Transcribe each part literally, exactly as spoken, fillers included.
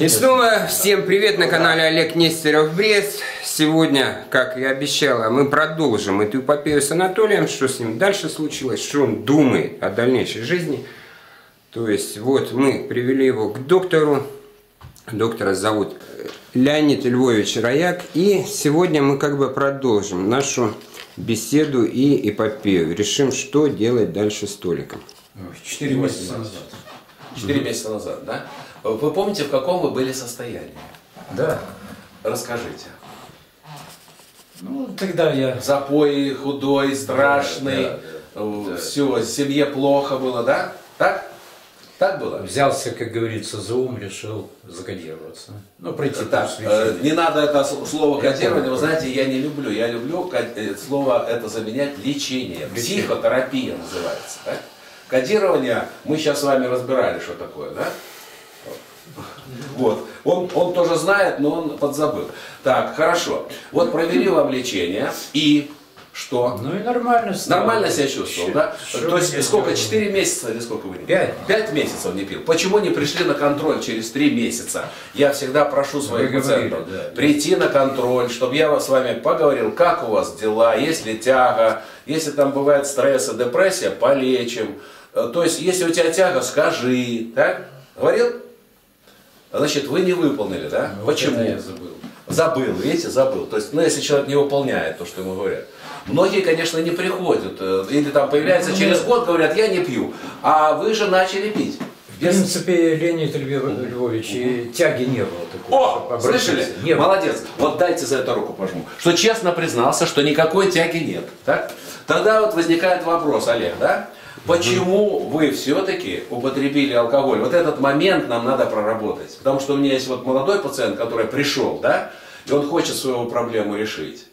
И снова всем привет на канале Олег Нестеров Брест. Сегодня, как и обещала, мы продолжим эту эпопею с Анатолием, что с ним дальше случилось, что он думает о дальнейшей жизни. То есть вот мы привели его к доктору. Доктора зовут Леонид Львович Рояк. И сегодня мы как бы продолжим нашу беседу и эпопею. Решим, что делать дальше с Толиком. Четыре месяца назад. Четыре месяца назад, да? Вы помните, в каком вы были состоянии? Да. Расскажите. Ну, тогда я... Запой, худой, страшный. Да, да, да. Все, семье плохо было, да? Так? Так было? Взялся, как говорится, за ум, решил закодироваться. Ну, пройти так. Не надо это слово кодирование, вы знаете, я не люблю. Я люблю слово это заменять лечение. Психотерапия называется. Да? Кодирование, мы сейчас с вами разбирали, что такое, да? Вот. Он, он тоже знает, но он подзабыл. Так, хорошо. Вот провели вам лечение и... Что? Ну и нормально стало. Нормально себя чувствовал, Ч да? Шо То есть сколько? четыре месяца или сколько вы не пили? пять. пять месяцев не пил. Почему не пришли на контроль через три месяца? Я всегда прошу своих вы пациентов говорили, да, прийти да. на контроль, чтобы я с вами поговорил, как у вас дела, есть ли тяга, если там бывает стресс и депрессия, полечим. То есть если у тебя тяга, скажи. Так? Говорил? Значит, вы не выполнили, да? Ну, почему? Я забыл. Забыл, видите, забыл. То есть, ну если человек не выполняет то, что ему говорят. Многие, конечно, не приходят, или там появляются через год, говорят, я не пью, а вы же начали пить. Без... В принципе, Леонид Львович, и тяги не было такого. О, слышали? Не Молодец. Было. Вот дайте за эту руку пожму. Что честно признался, что никакой тяги нет. Так? Тогда вот возникает вопрос, Олег, да? Почему вы все-таки употребили алкоголь? Вот этот момент нам надо проработать. Потому что у меня есть вот молодой пациент, который пришел, да, и он хочет свою проблему решить.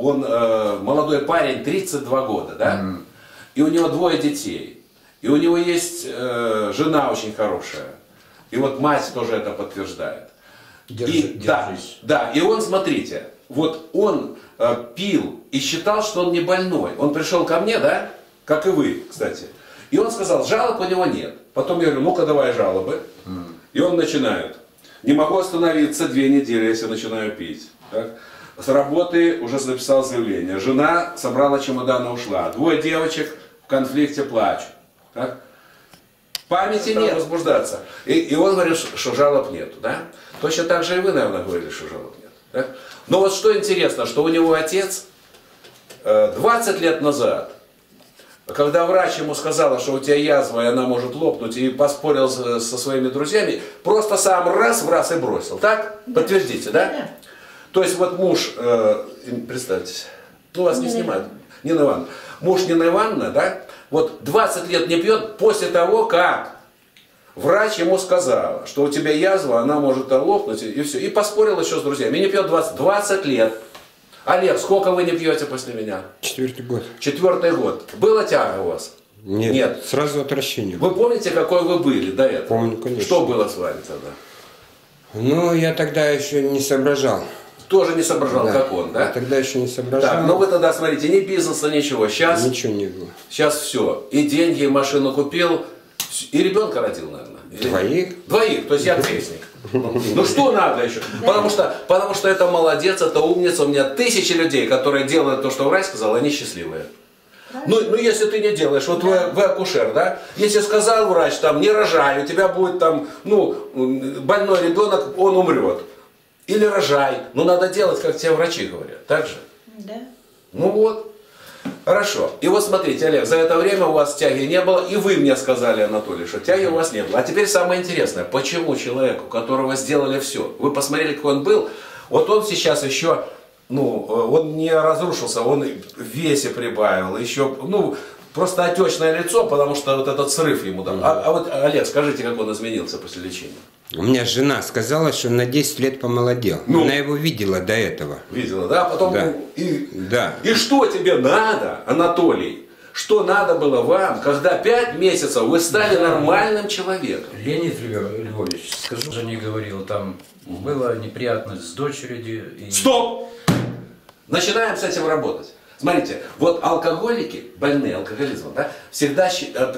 Он э, молодой парень, тридцать два года, да? Mm. И у него двое детей. И у него есть э, жена очень хорошая. И вот мать тоже это подтверждает. Держи, и, да, да, и он, смотрите, вот он э, пил и считал, что он не больной. Он пришел ко мне, да? Как и вы, кстати. И он сказал, жалоб у него нет. Потом я говорю, ну-ка давай жалобы. Mm. И он начинает. Не могу остановиться две недели, если начинаю пить. Так? С работы уже написал заявление. Жена собрала чемодан и ушла. Двое девочек в конфликте плачут. Так? Памяти нет возбуждаться. И, и он говорит, что жалоб нету. Да? Точно так же и вы, наверное, говорили, что жалоб нет. Так? Но вот что интересно, что у него отец двадцать лет назад, когда врач ему сказал, что у тебя язва, и она может лопнуть, и поспорил со своими друзьями, просто сам раз в раз и бросил. Так? Подтвердите, да? Да. То есть вот муж, э, представьтесь, ну вас не снимают, Нина Ивановна, муж Нина Ивановна, да, вот двадцать лет не пьет после того, как врач ему сказал, что у тебя язва, она может лопнуть и все, и поспорил еще с друзьями, и не пьет двадцать лет. Олег, сколько вы не пьете после меня? Четвертый год. Четвертый год. Была тяга у вас? Нет. Нет. Сразу отвращение. Вы помните, какой вы были до этого? Помню, конечно. Что было с вами тогда? Ну, я тогда еще не соображал. Тоже не соображал, да, как он, да? Я тогда еще не соображал. Так, но вы тогда, смотрите, ни бизнеса, ничего. Сейчас, ничего не было. Сейчас все. И деньги, и машину купил, и ребенка родил, наверное. Или... Двоих? Двоих, то есть я крестник. Ну что надо еще? Потому что, потому что это молодец, это умница. У меня тысячи людей, которые делают то, что врач сказал, они счастливые. Ну, ну если ты не делаешь, вот вы, вы акушер, да? Если сказал врач, там, не рожай, у тебя будет там, ну, больной ребенок, он умрет. Или рожай. Но надо делать, как тебе врачи говорят. Так же? Да. Ну вот. Хорошо. И вот смотрите, Олег, за это время у вас тяги не было. И вы мне сказали, Анатолий, что тяги у вас не было. А теперь самое интересное. Почему человеку, которого сделали все, вы посмотрели, какой он был, вот он сейчас еще, ну, он не разрушился, он в весе прибавил. Еще, ну, просто отечное лицо, потому что вот этот срыв ему дал. А, а вот, Олег, скажите, как он изменился после лечения? У меня жена сказала, что на десять лет помолодел. Ну, она его видела до этого. Видела, да? Потом да. И, да. И что тебе надо, Анатолий? Что надо было вам, когда пять месяцев вы стали да. нормальным человеком? Леонид Львович, скажу, уже не говорил, там была неприятность с дочерью. И... Стоп! Начинаем с этим работать. Смотрите, вот алкоголики, больные алкоголизмом, да, всегда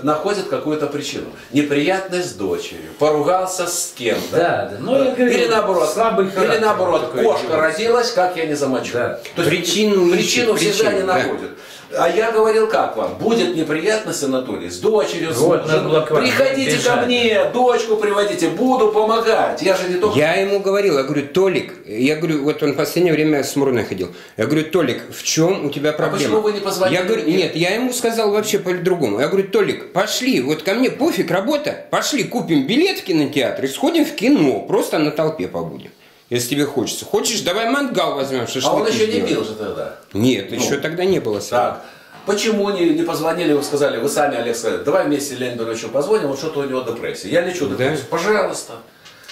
находят какую-то причину. Неприятность с дочерью, поругался с кем-то. Да, да. Ну, да. Говорю, или наоборот, или наоборот кошка родилась, как я не замочу. Да. То есть причину, причину всегда не находят. А я говорил, как вам, будет неприятность, Анатолий, с дочерью, вот, с мужем, приходите бежать. Ко мне, дочку приводите, буду помогать, я же не только... Я ему говорил, я говорю, Толик, я говорю, вот он в последнее время смурно ходил, я говорю, Толик, в чем у тебя проблема? А почему вы не позвонили? Я говорю, нет, я ему сказал вообще по-другому, я говорю, Толик, пошли, вот ко мне пофиг, работа, пошли, купим билет в кинотеатр и сходим в кино, просто на толпе побудем. Если тебе хочется. Хочешь, давай мангал возьмем, шашлыки. А он еще не пил же тогда? Нет, ну, еще тогда не было. Так. Почему не, не позвонили, вы сказали, вы сами, Олег, сказали, давай вместе Леониду Львовичу позвоним, вот что-то у него депрессия. Я лечу депрессию. Да? Пожалуйста.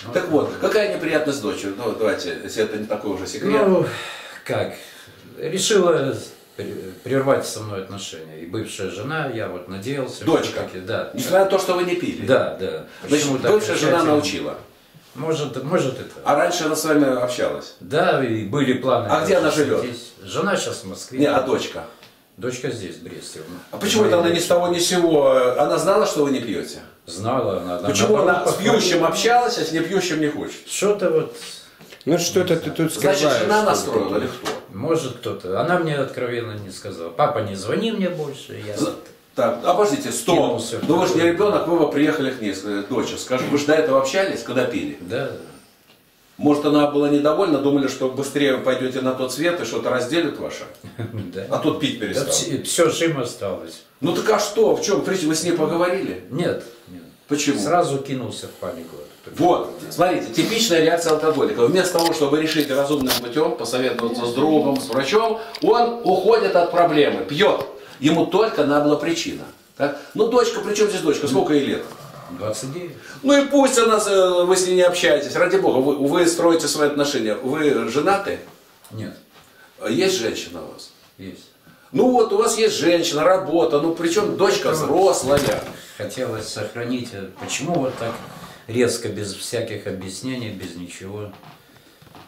Ну, так вот, какая неприятность с дочерью? Ну, давайте, если это не такой уже секрет. Ну, как, решила прервать со мной отношения. И бывшая жена, я вот надеялся. Дочка? Все-таки, да. Несмотря на то, что вы не пили? Да, да. Почему Значит, бывшая жена научила? Может, может это. А раньше она с вами общалась? Да, и были планы. А где она живет? Здесь. Жена сейчас в Москве. Не, а дочка? Дочка здесь, в Бресте. А почему-то она ни с того ни с сего, она знала, что вы не пьете? Знала она. она почему она с пьющим общалась, а с не пьющим не хочет? Что-то вот... Ну что-то ты тут скрываешь. Значит, жена настроила или кто? Может кто-то. Она мне откровенно не сказала. Папа, не звони мне больше. Я... Так, обождите, стоп, ну вы же не ребенок, вы приехали к ней, дочь, скажи, вы же до этого общались, когда пили? Да. Может, она была недовольна, думали, что быстрее вы пойдете на тот свет и что-то разделят ваше? Да. А тут пить перестал. Да, все жим осталось. Ну так а что, в чем, вы с ней поговорили? Нет, нет. Почему? Сразу кинулся в панику. Вот, смотрите, типичная реакция алкоголика. Вместо того, чтобы решить разумным путем, посоветоваться с другом, с врачом, он уходит от проблемы, пьет. Ему только надо была причина. Так? Ну, дочка, при чем здесь дочка? Сколько ей лет? двадцать девять. Ну и пусть она, вы с ней не общаетесь. Ради бога, вы, вы строите свои отношения. Вы женаты? Нет. Есть женщина у вас? Есть. Ну вот, у вас есть женщина, работа, ну причем дочка взрослая. Хотелось сохранить. Почему вот так резко, без всяких объяснений, без ничего?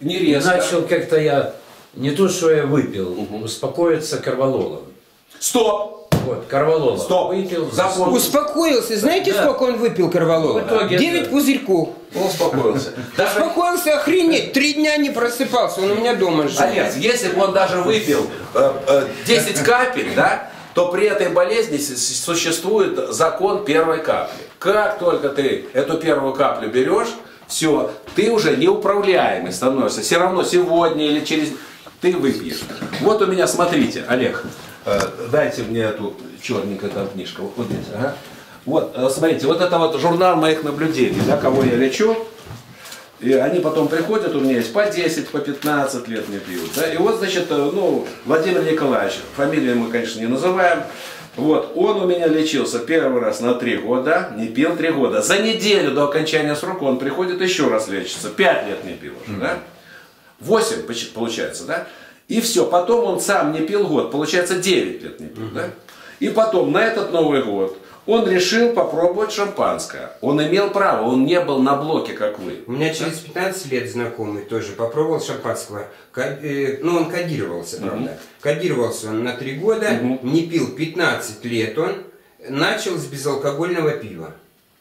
Не резко. Начал как-то я, не то, что я выпил, угу. успокоиться корвалолом. Стоп! Вот, Корвалолов. Стоп! Выпил, запомнил. Успокоился. Знаете, да. сколько он выпил Корвалолова? девять да. пузырьков. Он успокоился. Даже... Успокоился, охренеть. Три дня не просыпался. Он у меня дома жил. Олег, если бы он даже выпил э, э, десять капель, да, то при этой болезни существует закон первой капли. Как только ты эту первую каплю берешь, все, ты уже неуправляемый становишься. Все равно сегодня или через... Ты выпьешь. Вот у меня, смотрите, Олег. Дайте мне эту черненькую там книжку. Вот здесь. Ага. Вот, смотрите, вот это вот журнал моих наблюдений, да, кого я лечу. И они потом приходят, у меня есть по десять, по пятнадцать лет мне пьют. Да? И вот, значит, ну, Владимир Николаевич, фамилию мы, конечно, не называем. Вот, он у меня лечился первый раз на три года, не пил три года. За неделю до окончания срока он приходит еще раз лечится. пять лет не пил уже, да? восемь получается, да? И все, потом он сам не пил год, получается девять лет не пил, угу. да? И потом на этот Новый год он решил попробовать шампанское. Он имел право, он не был на блоке, как вы. У меня через пятнадцать лет знакомый тоже попробовал шампанского, ну он кодировался, угу. правда. Кодировался он на три года, угу. не пил пятнадцать лет он, начал с безалкогольного пива.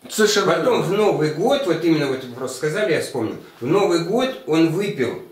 Совершенно потом в Новый год, вот именно вот вы просто сказали, я вспомнил, в Новый год он выпил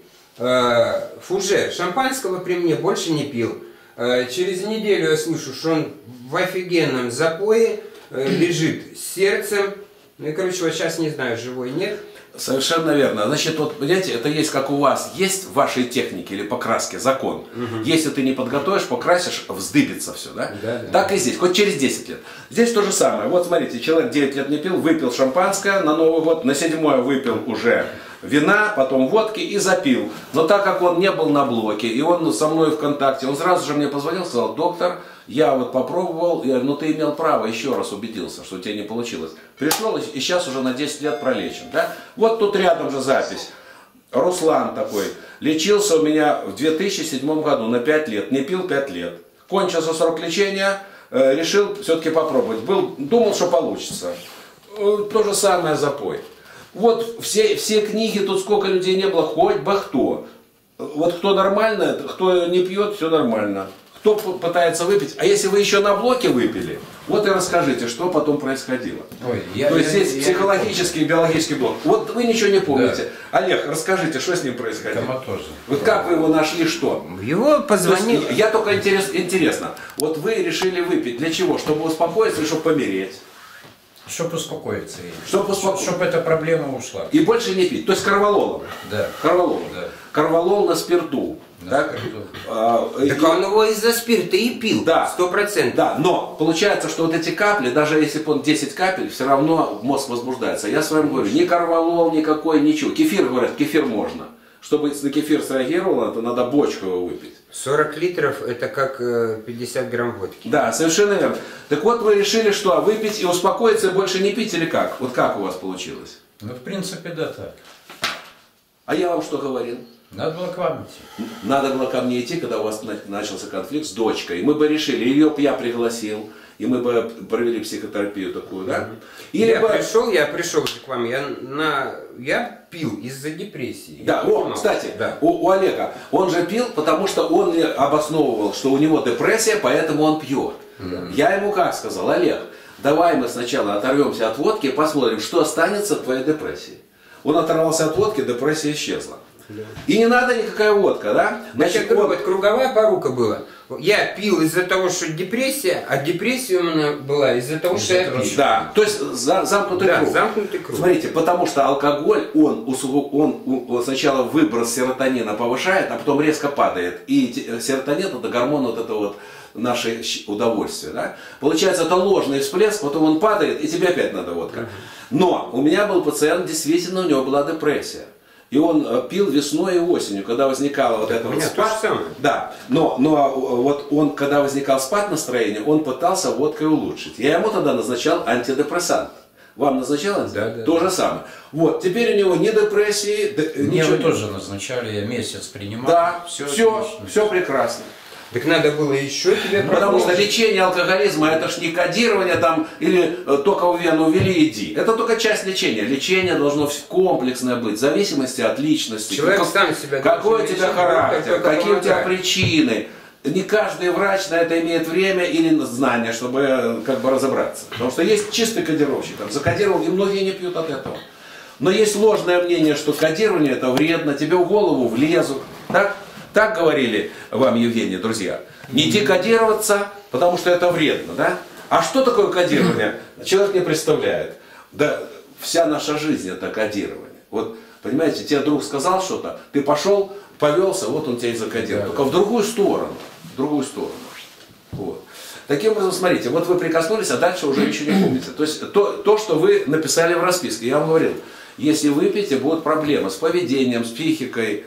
фуже шампанского при мне, больше не пил. Через неделю я слышу, что он в офигенном запое, лежит с сердцем. Ну и, короче, вот сейчас не знаю, живой нет. Совершенно верно. Значит, вот, понимаете, это есть как у вас, есть в вашей технике или покраске закон. Угу. Если ты не подготовишь, покрасишь, вздыбится все, да? Да, да? Так и здесь, хоть через десять лет. Здесь то же самое. Вот смотрите, человек девять лет не пил, выпил шампанское на Новый год, на седьмое выпил уже вина, потом водки и запил. Но так как он не был на блоке, и он со мной в контакте, он сразу же мне позвонил, сказал, доктор, я вот попробовал, я, ну ты имел право, еще раз убедился, что у тебя не получилось. Пришел и сейчас уже на десять лет пролечен. Да? Вот тут рядом же запись. Руслан такой, лечился у меня в две тысячи седьмом году на пять лет, не пил пять лет. Кончился срок лечения, решил все-таки попробовать. Был, думал, что получится. То же самое запой. Вот все, все книги, тут сколько людей не было, хоть бы кто. Вот кто нормально, кто не пьет, все нормально. кто пытается выпить. А если вы еще на блоке выпили, вот и расскажите, что потом происходило. Ой, я, То есть я, есть я, психологический я и биологический блок. Вот вы ничего не помните. Да. Олег, расскажите, что с ним происходило. Коматоза. Вот как вы его нашли, что? Его позвонили. То есть, я только интерес, интересно. Вот вы решили выпить. Для чего? Чтобы успокоиться или чтобы помереть? Чтобы успокоиться. Чтобы, успоко... чтобы эта проблема ушла. И больше не пить. То есть корвалолом. Да. Корвалолом. Да. Корвалол на спирту. Так, так он его из-за спирта и пил, да, сто процентов. Да, но получается, что вот эти капли, даже если бы он десять капель, все равно мозг возбуждается. Я с вами говорю, ни корвалол никакой, ничего. Кефир, говорят, кефир можно. Чтобы на кефир среагировало, то надо бочку его выпить. сорок литров это как пятьдесят грамм водки. Да, совершенно верно. Так вот вы решили, что выпить и успокоиться, больше не пить или как? Вот как у вас получилось? Ну, в принципе, да, так. А я вам что говорил? Надо было к вам идти. Надо было ко мне идти, когда у вас начался конфликт с дочкой. Мы бы решили, ее бы я пригласил, и мы бы провели психотерапию такую, да? Или я бы... пришел, я пришел к вам, я, на... я пил из-за депрессии. Да, о, кстати, да. У, у Олега, он же пил, потому что он обосновывал, что у него депрессия, поэтому он пьет. Mm-hmm. Я ему как сказал, Олег, давай мы сначала оторвемся от водки, посмотрим, что останется в твоей депрессии. Он оторвался от водки, депрессия исчезла. Да. И не надо никакая водка, да? Значит, вот он... круговая порука была. Я пил из-за того, что депрессия, а депрессия у меня была из-за того, что я пил. Да, то есть за, замкнутый, да, круг. замкнутый круг. Смотрите, потому что алкоголь, он, он, он, он сначала выброс серотонина повышает, а потом резко падает. И серотонин это гормон вот этого вот наше удовольствие, да? Получается, это ложный всплеск, потом он падает, и тебе опять надо водка. Но у меня был пациент, действительно, у него была депрессия. И он пил весной и осенью, когда возникало вот это вот спад. Да, но, но вот он, когда возникал спад настроения, он пытался водкой улучшить. Я ему тогда назначал антидепрессант. Вам назначалось? Да, да. То же самое. Вот, теперь у него не депрессии, мне ничего. Мне тоже назначали, я месяц принимал. Да, все, все, все прекрасно. Так надо было еще тебе продолжить. Потому что лечение алкоголизма, это ж не кодирование там, или только в вену ввели, иди. Это только часть лечения. Лечение должно комплексное быть, в зависимости от личности. Человек как, сам себя какой у тебя характер, какие у тебя причины. Не каждый врач на это имеет время или знания, чтобы как бы разобраться. Потому что есть чистый кодировщик, там, закодировал, и многие не пьют от этого. Но есть ложное мнение, что кодирование это вредно, тебе в голову влезут, так? Так говорили вам, Евгений, друзья. Не иди кодироваться, потому что это вредно, да? А что такое кодирование? Человек не представляет. Да вся наша жизнь это кодирование. Вот, понимаете, тебе друг сказал что-то, ты пошел, повелся, вот он тебя и закодировал. Только в другую сторону. В другую сторону. Вот. Таким образом, смотрите, вот вы прикоснулись, а дальше уже ничего не помните. То есть то, то, что вы написали в расписке, я вам говорил, если выпьете, будут проблемы с поведением, с психикой.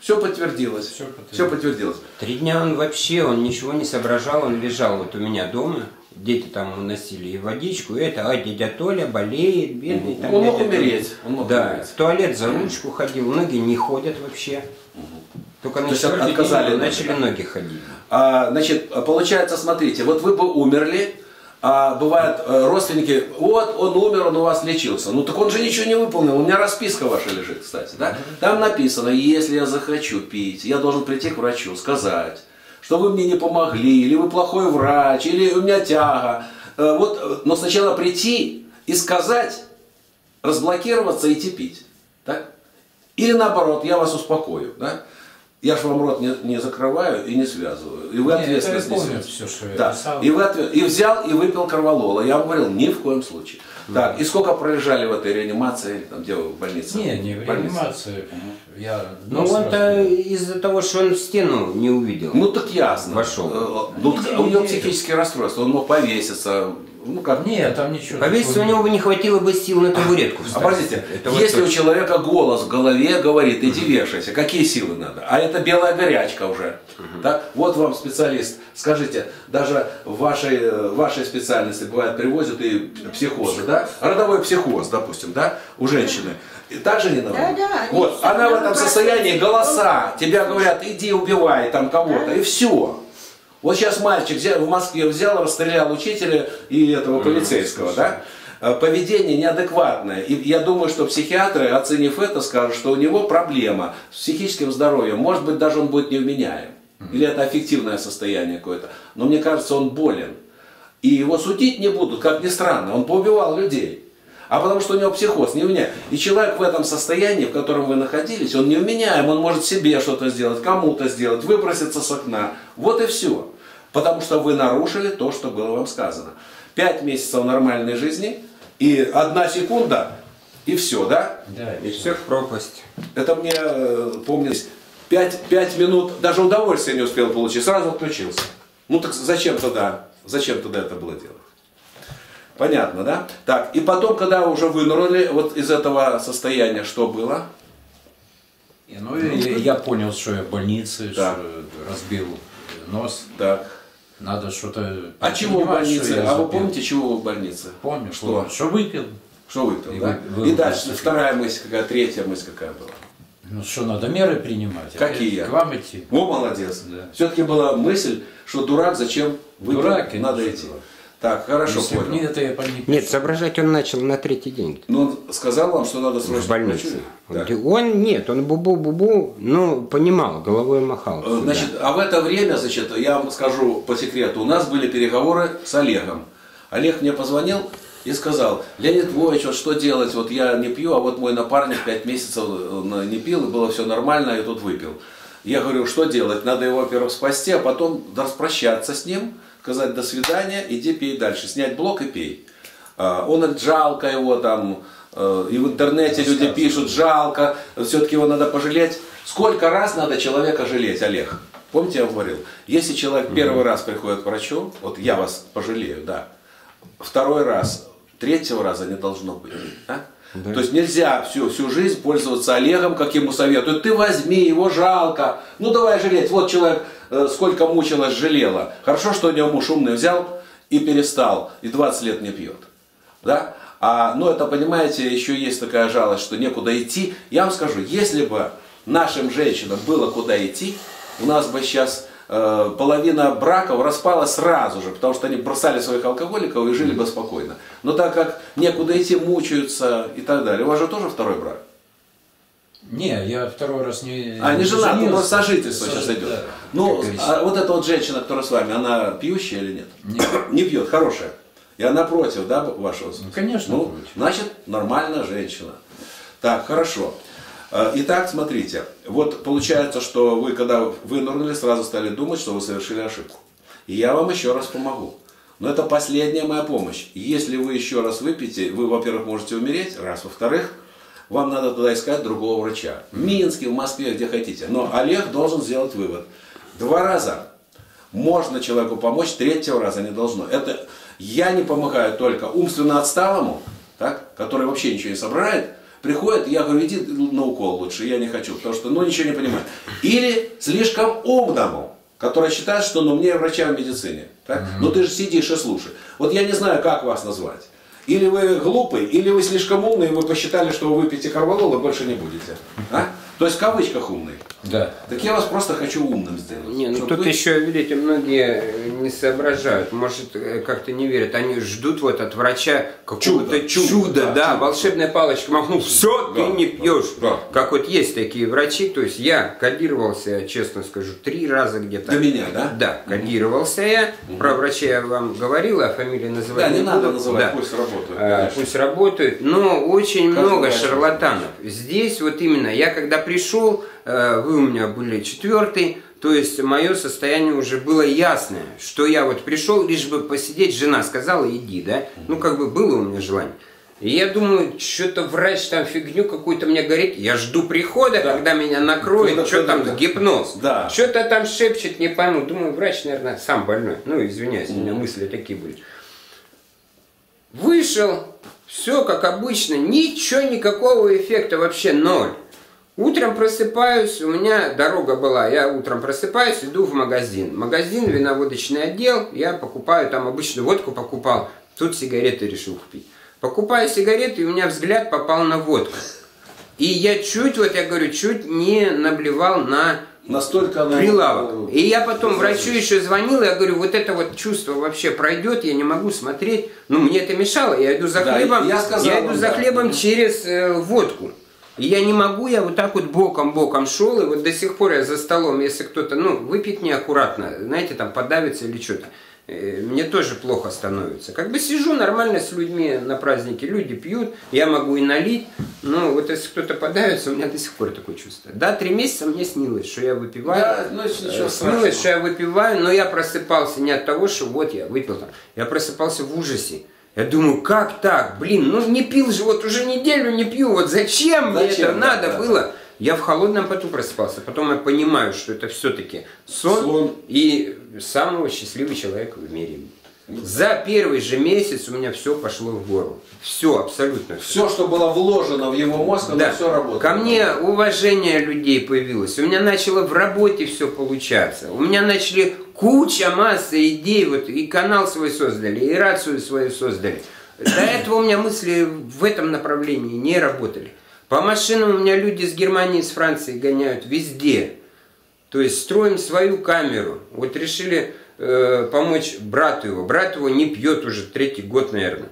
Все подтвердилось. Все подтвердилось. Все подтвердилось. Три дня он вообще, он ничего не соображал, он лежал вот у меня дома, дети там уносили и водичку, и это, а дядя Толя болеет, бедный. Угу. Там, он мог умереть. Он мог да, умереть. В туалет за ручку ходил, ноги не ходят вообще. Угу. Только на отказали, начали ноги ходить. А, значит, получается, смотрите, вот вы бы умерли, а бывают родственники, вот он умер, он у вас лечился. Ну так он же ничего не выполнил, у меня расписка ваша лежит, кстати. Да? Там написано, если я захочу пить, я должен прийти к врачу, сказать, что вы мне не помогли, или вы плохой врач, или у меня тяга. Вот, но сначала прийти и сказать, разблокироваться, идти пить. Так? Или наоборот, я вас успокою. Да? Я же вам рот не, не закрываю и не связываю. И вы ответственность не связываете. Да. И, ответ... и взял и выпил корвалола. Я вам говорил, ни в коем случае. Mm-hmm. Так, и сколько пролежали в этой реанимации, там, где вы, в больнице? Не, не в реанимации. Я... Ну, он-то из-за того, что он в стену не увидел. Ну, так ясно. Вошел. Ну, не, у него психические расстройства, он мог повеситься. Ну, как? Нет, там ничего. Повеситься у него бы не хватило бы сил на табуретку встать. А, простите, если вот у человека голос в голове говорит, иди вешайся, какие силы надо? А это белая горячка уже. Угу. Да? Вот вам специалист, скажите, даже в вашей, вашей специальности бывает привозят и психозы, да? Родовой психоз, допустим, да, у женщины. И так же не надо? Да, да. Вот, она в этом состоянии, голоса, тебя говорят, иди убивай там кого-то, и все. Вот сейчас мальчик взял, в Москве взял, расстрелял учителя и этого полицейского, да? Поведение неадекватное. И я думаю, что психиатры, оценив это, скажут, что у него проблема с психическим здоровьем. Может быть, даже он будет невменяем. Или это аффективное состояние какое-то. Но мне кажется, он болен. И его судить не будут, как ни странно. Он поубивал людей. А потому что у него психоз, не вменяем. И человек в этом состоянии, в котором вы находились, он невменяем. Он может себе что-то сделать, кому-то сделать, выброситься с окна. Вот и все. Потому что вы нарушили то, что было вам сказано. Пять месяцев нормальной жизни и одна секунда, и все, да? Да, и все в пропасть. Это мне э, помнилось. Пять, пять минут, даже удовольствие не успел получить, сразу отключился. Ну так зачем тогда, зачем тогда это было делать? Понятно, да? Так, и потом, когда уже вынырнули вот из этого состояния, что было? И, ну, ну я, я понял, что я в больнице, да. Что разбил нос. Так. Надо что-то... А чего в больнице? А вы помните, чего вы в больнице? Помню, что, что выпил. Что выпил, и да? Вы, вы и дальше выпил. Вторая мысль какая, третья мысль какая была? Ну что, надо меры принимать. Какие? Опять к вам идти. О, молодец. Да. Все-таки была мысль, что дурак, зачем выпил, дурак, надо идти. Было. Так, хорошо, если понял. Нет, это я понял. Нет, соображать он начал на третий день. Ну, сказал вам, что надо срочно в больницу. Он, он, нет, он бу-бу-бу-бу, но понимал, головой махал. Значит, да. А в это время, значит, я вам скажу по секрету, у нас были переговоры с Олегом. Олег мне позвонил и сказал: Леонид Львович, вот что делать, вот я не пью, а вот мой напарник пять месяцев не пил, и было все нормально, и тут выпил. Я говорю, что делать, надо его, во-первых, спасти, а потом распрощаться с ним, сказать до свидания, иди пей дальше, снять блок и пей. Он жалко его там, и в интернете люди пишут, жалко, все-таки его надо пожалеть. Сколько раз надо человека жалеть, Олег? Помните, я говорил, если человек первый раз приходит к врачу, вот я вас пожалею, да, второй раз, третьего раза не должно быть. Да? Да. То есть нельзя всю, всю жизнь пользоваться Олегом, как ему советуют. Ты возьми, его жалко. Ну давай жалеть. Вот человек э, сколько мучилась, жалела. Хорошо, что у него муж умный взял и перестал. И двадцать лет не пьет. Да? А, ну это, понимаете, еще есть такая жалость, что некуда идти. Я вам скажу, если бы нашим женщинам было куда идти, у нас бы сейчас... половина браков распалась сразу же, потому что они бросали своих алкоголиков и жили бы спокойно. Но так как некуда идти, мучаются и так далее. У вас же тоже второй брак? Не, я второй раз не... А, не жена, у нас сожительство сейчас идет. Да, ну, а вот эта вот женщина, которая с вами, она пьющая или нет? Нет. Не пьет, хорошая. И она против, да, вашего? Ну, конечно. Ну, значит, нормальная женщина. Так, хорошо. Итак, смотрите, вот получается, что вы, когда вынырнули, сразу стали думать, что вы совершили ошибку. И я вам еще раз помогу. Но это последняя моя помощь. Если вы еще раз выпьете, вы, во-первых, можете умереть, раз. Во-вторых, вам надо туда искать другого врача. В Минске, в Москве, где хотите. Но Олег должен сделать вывод. Два раза можно человеку помочь, третьего раза не должно. Это я не помогаю только умственно отсталому, так, который вообще ничего не соображает. Приходит, я говорю, иди на укол лучше, я не хочу, потому что, ну, ничего не понимаю. Или слишком умному, который считает, что, ну, мне врача в медицине. Так? Mm-hmm. Ну, ты же сидишь и слушай. Вот я не знаю, как вас назвать. Или вы глупый, или вы слишком умный, и вы посчитали, что вы выпьете корвалол, и больше не будете. А? То есть в кавычках умный. Да. Так я вас просто хочу умным сделать. Не, ну тут вы... еще, видите, многие не соображают, может, как-то не верят. Они ждут вот от врача какого-то чудо, чудо, чудо, да, да чудо. Волшебная палочка махнул, все, да, ты не пьешь. Да, как да. Вот есть такие врачи, то есть я кодировался, честно скажу, три раза где-то. До меня, да? Да, кодировался я. Угу. Про врача я вам говорил, а фамилии называть да, не, не надо буду. Называть, да. Пусть работают. А, пусть работают, но очень как много шарлатанов. Здесь вот именно, я когда пришел, вы у меня были четвертый, то есть мое состояние уже было ясное, что я вот пришел, лишь бы посидеть, жена сказала, иди, да, ну как бы было у меня желание. И я думаю, что-то врач там фигню какую-то мне говорит, я жду прихода, да. Когда меня накроет, что там да. Гипноз, да. Что-то там шепчет, не пойму, думаю, врач, наверное, сам больной, ну извиняюсь, у меня мысли такие были. Вышел, все как обычно, ничего, никакого эффекта вообще ноль. Утром просыпаюсь, у меня дорога была, я утром просыпаюсь, иду в магазин. Магазин, виноводочный отдел, я покупаю, там обычно водку покупал, тут сигареты решил купить. Покупаю сигареты, и у меня взгляд попал на водку. И я чуть, вот я говорю, чуть не наблевал на настолько прилавок. И я потом врачу еще звонил, я говорю, вот это вот чувство вообще пройдет, я не могу смотреть. Ну, мне это мешало, я иду за хлебом, да, я сказал, я иду за хлебом да. Через э, водку. И я не могу, я вот так вот боком-боком шел, и вот до сих пор я за столом, если кто-то, ну, выпьет неаккуратно, знаете, там, подавится или что-то, мне тоже плохо становится. Как бы сижу нормально с людьми на празднике, люди пьют, я могу и налить, но вот если кто-то подавится, у меня до сих пор такое чувство. Да, три месяца мне снилось, что я выпиваю, да, ну, снилось, страшного. что я выпиваю, но я просыпался не от того, что вот я выпил там, я просыпался в ужасе. Я думаю, как так, блин, ну не пил же, вот уже неделю не пью, вот зачем, зачем мне это да, надо да. было? Я в холодном поту просыпался, потом я понимаю, что это все-таки сон, сон и самого счастливого человека в мире. За первый же месяц у меня все пошло в гору. Все, абсолютно. Все, что было вложено в его мозг, да. оно все работало. Ко мне уважение людей появилось. У меня начало в работе все получаться. У меня начали куча, масса идей. Вот и канал свой создали, и рацию свою создали. До этого у меня мысли в этом направлении не работали. По машинам у меня люди с Германии, с Франции гоняют везде. То есть строим свою камеру. Вот решили... помочь брату его. Брат его не пьет уже третий год, наверное.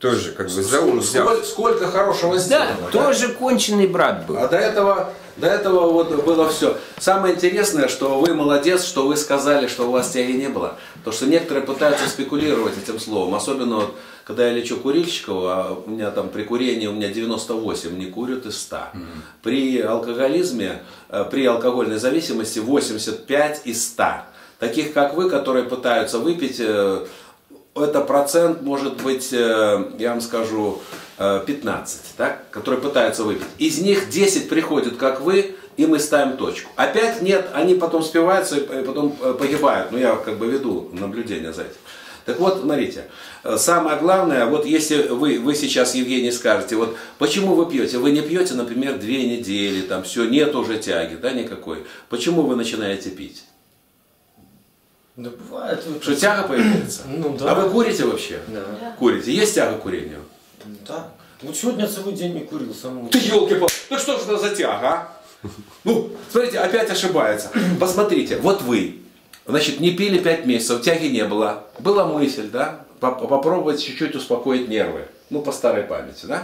Тоже как бы за ум взял. Сколько, сколько хорошего сделано. Да, да, тоже конченый брат был. А до этого, до этого вот было все. Самое интересное, что вы молодец, что вы сказали, что у вас тяги не было. То, что некоторые пытаются спекулировать этим словом. Особенно вот, когда я лечу курильщиков, а у меня там при курении у меня девяносто восемь не курят из ста. Mm-hmm. При алкоголизме, при алкогольной зависимости восемьдесят пять из ста. Таких, как вы, которые пытаются выпить, это процент может быть, я вам скажу, пятнадцать, так? Которые пытаются выпить. Из них десять приходят, как вы, и мы ставим точку. Опять нет, они потом спиваются и потом погибают. Ну, я как бы веду наблюдение за этим. Так вот, смотрите, самое главное, вот если вы, вы сейчас, Евгений, скажете, вот почему вы пьете? Вы не пьете, например, две недели, там все, нет уже тяги, да, никакой. Почему вы начинаете пить? Да бывает. Что тяга появляется? Ну, да. А вы курите вообще? Да. Курите. Есть тяга к курению? Да. Вот сегодня целый день не курил. Самому. Ты елки-палки. Ну что же это за тяга, а? Ну, смотрите, опять ошибается. Посмотрите, вот вы, значит, не пили пять месяцев, тяги не было. Была мысль, да, попробовать чуть-чуть успокоить нервы. Ну, по старой памяти, да.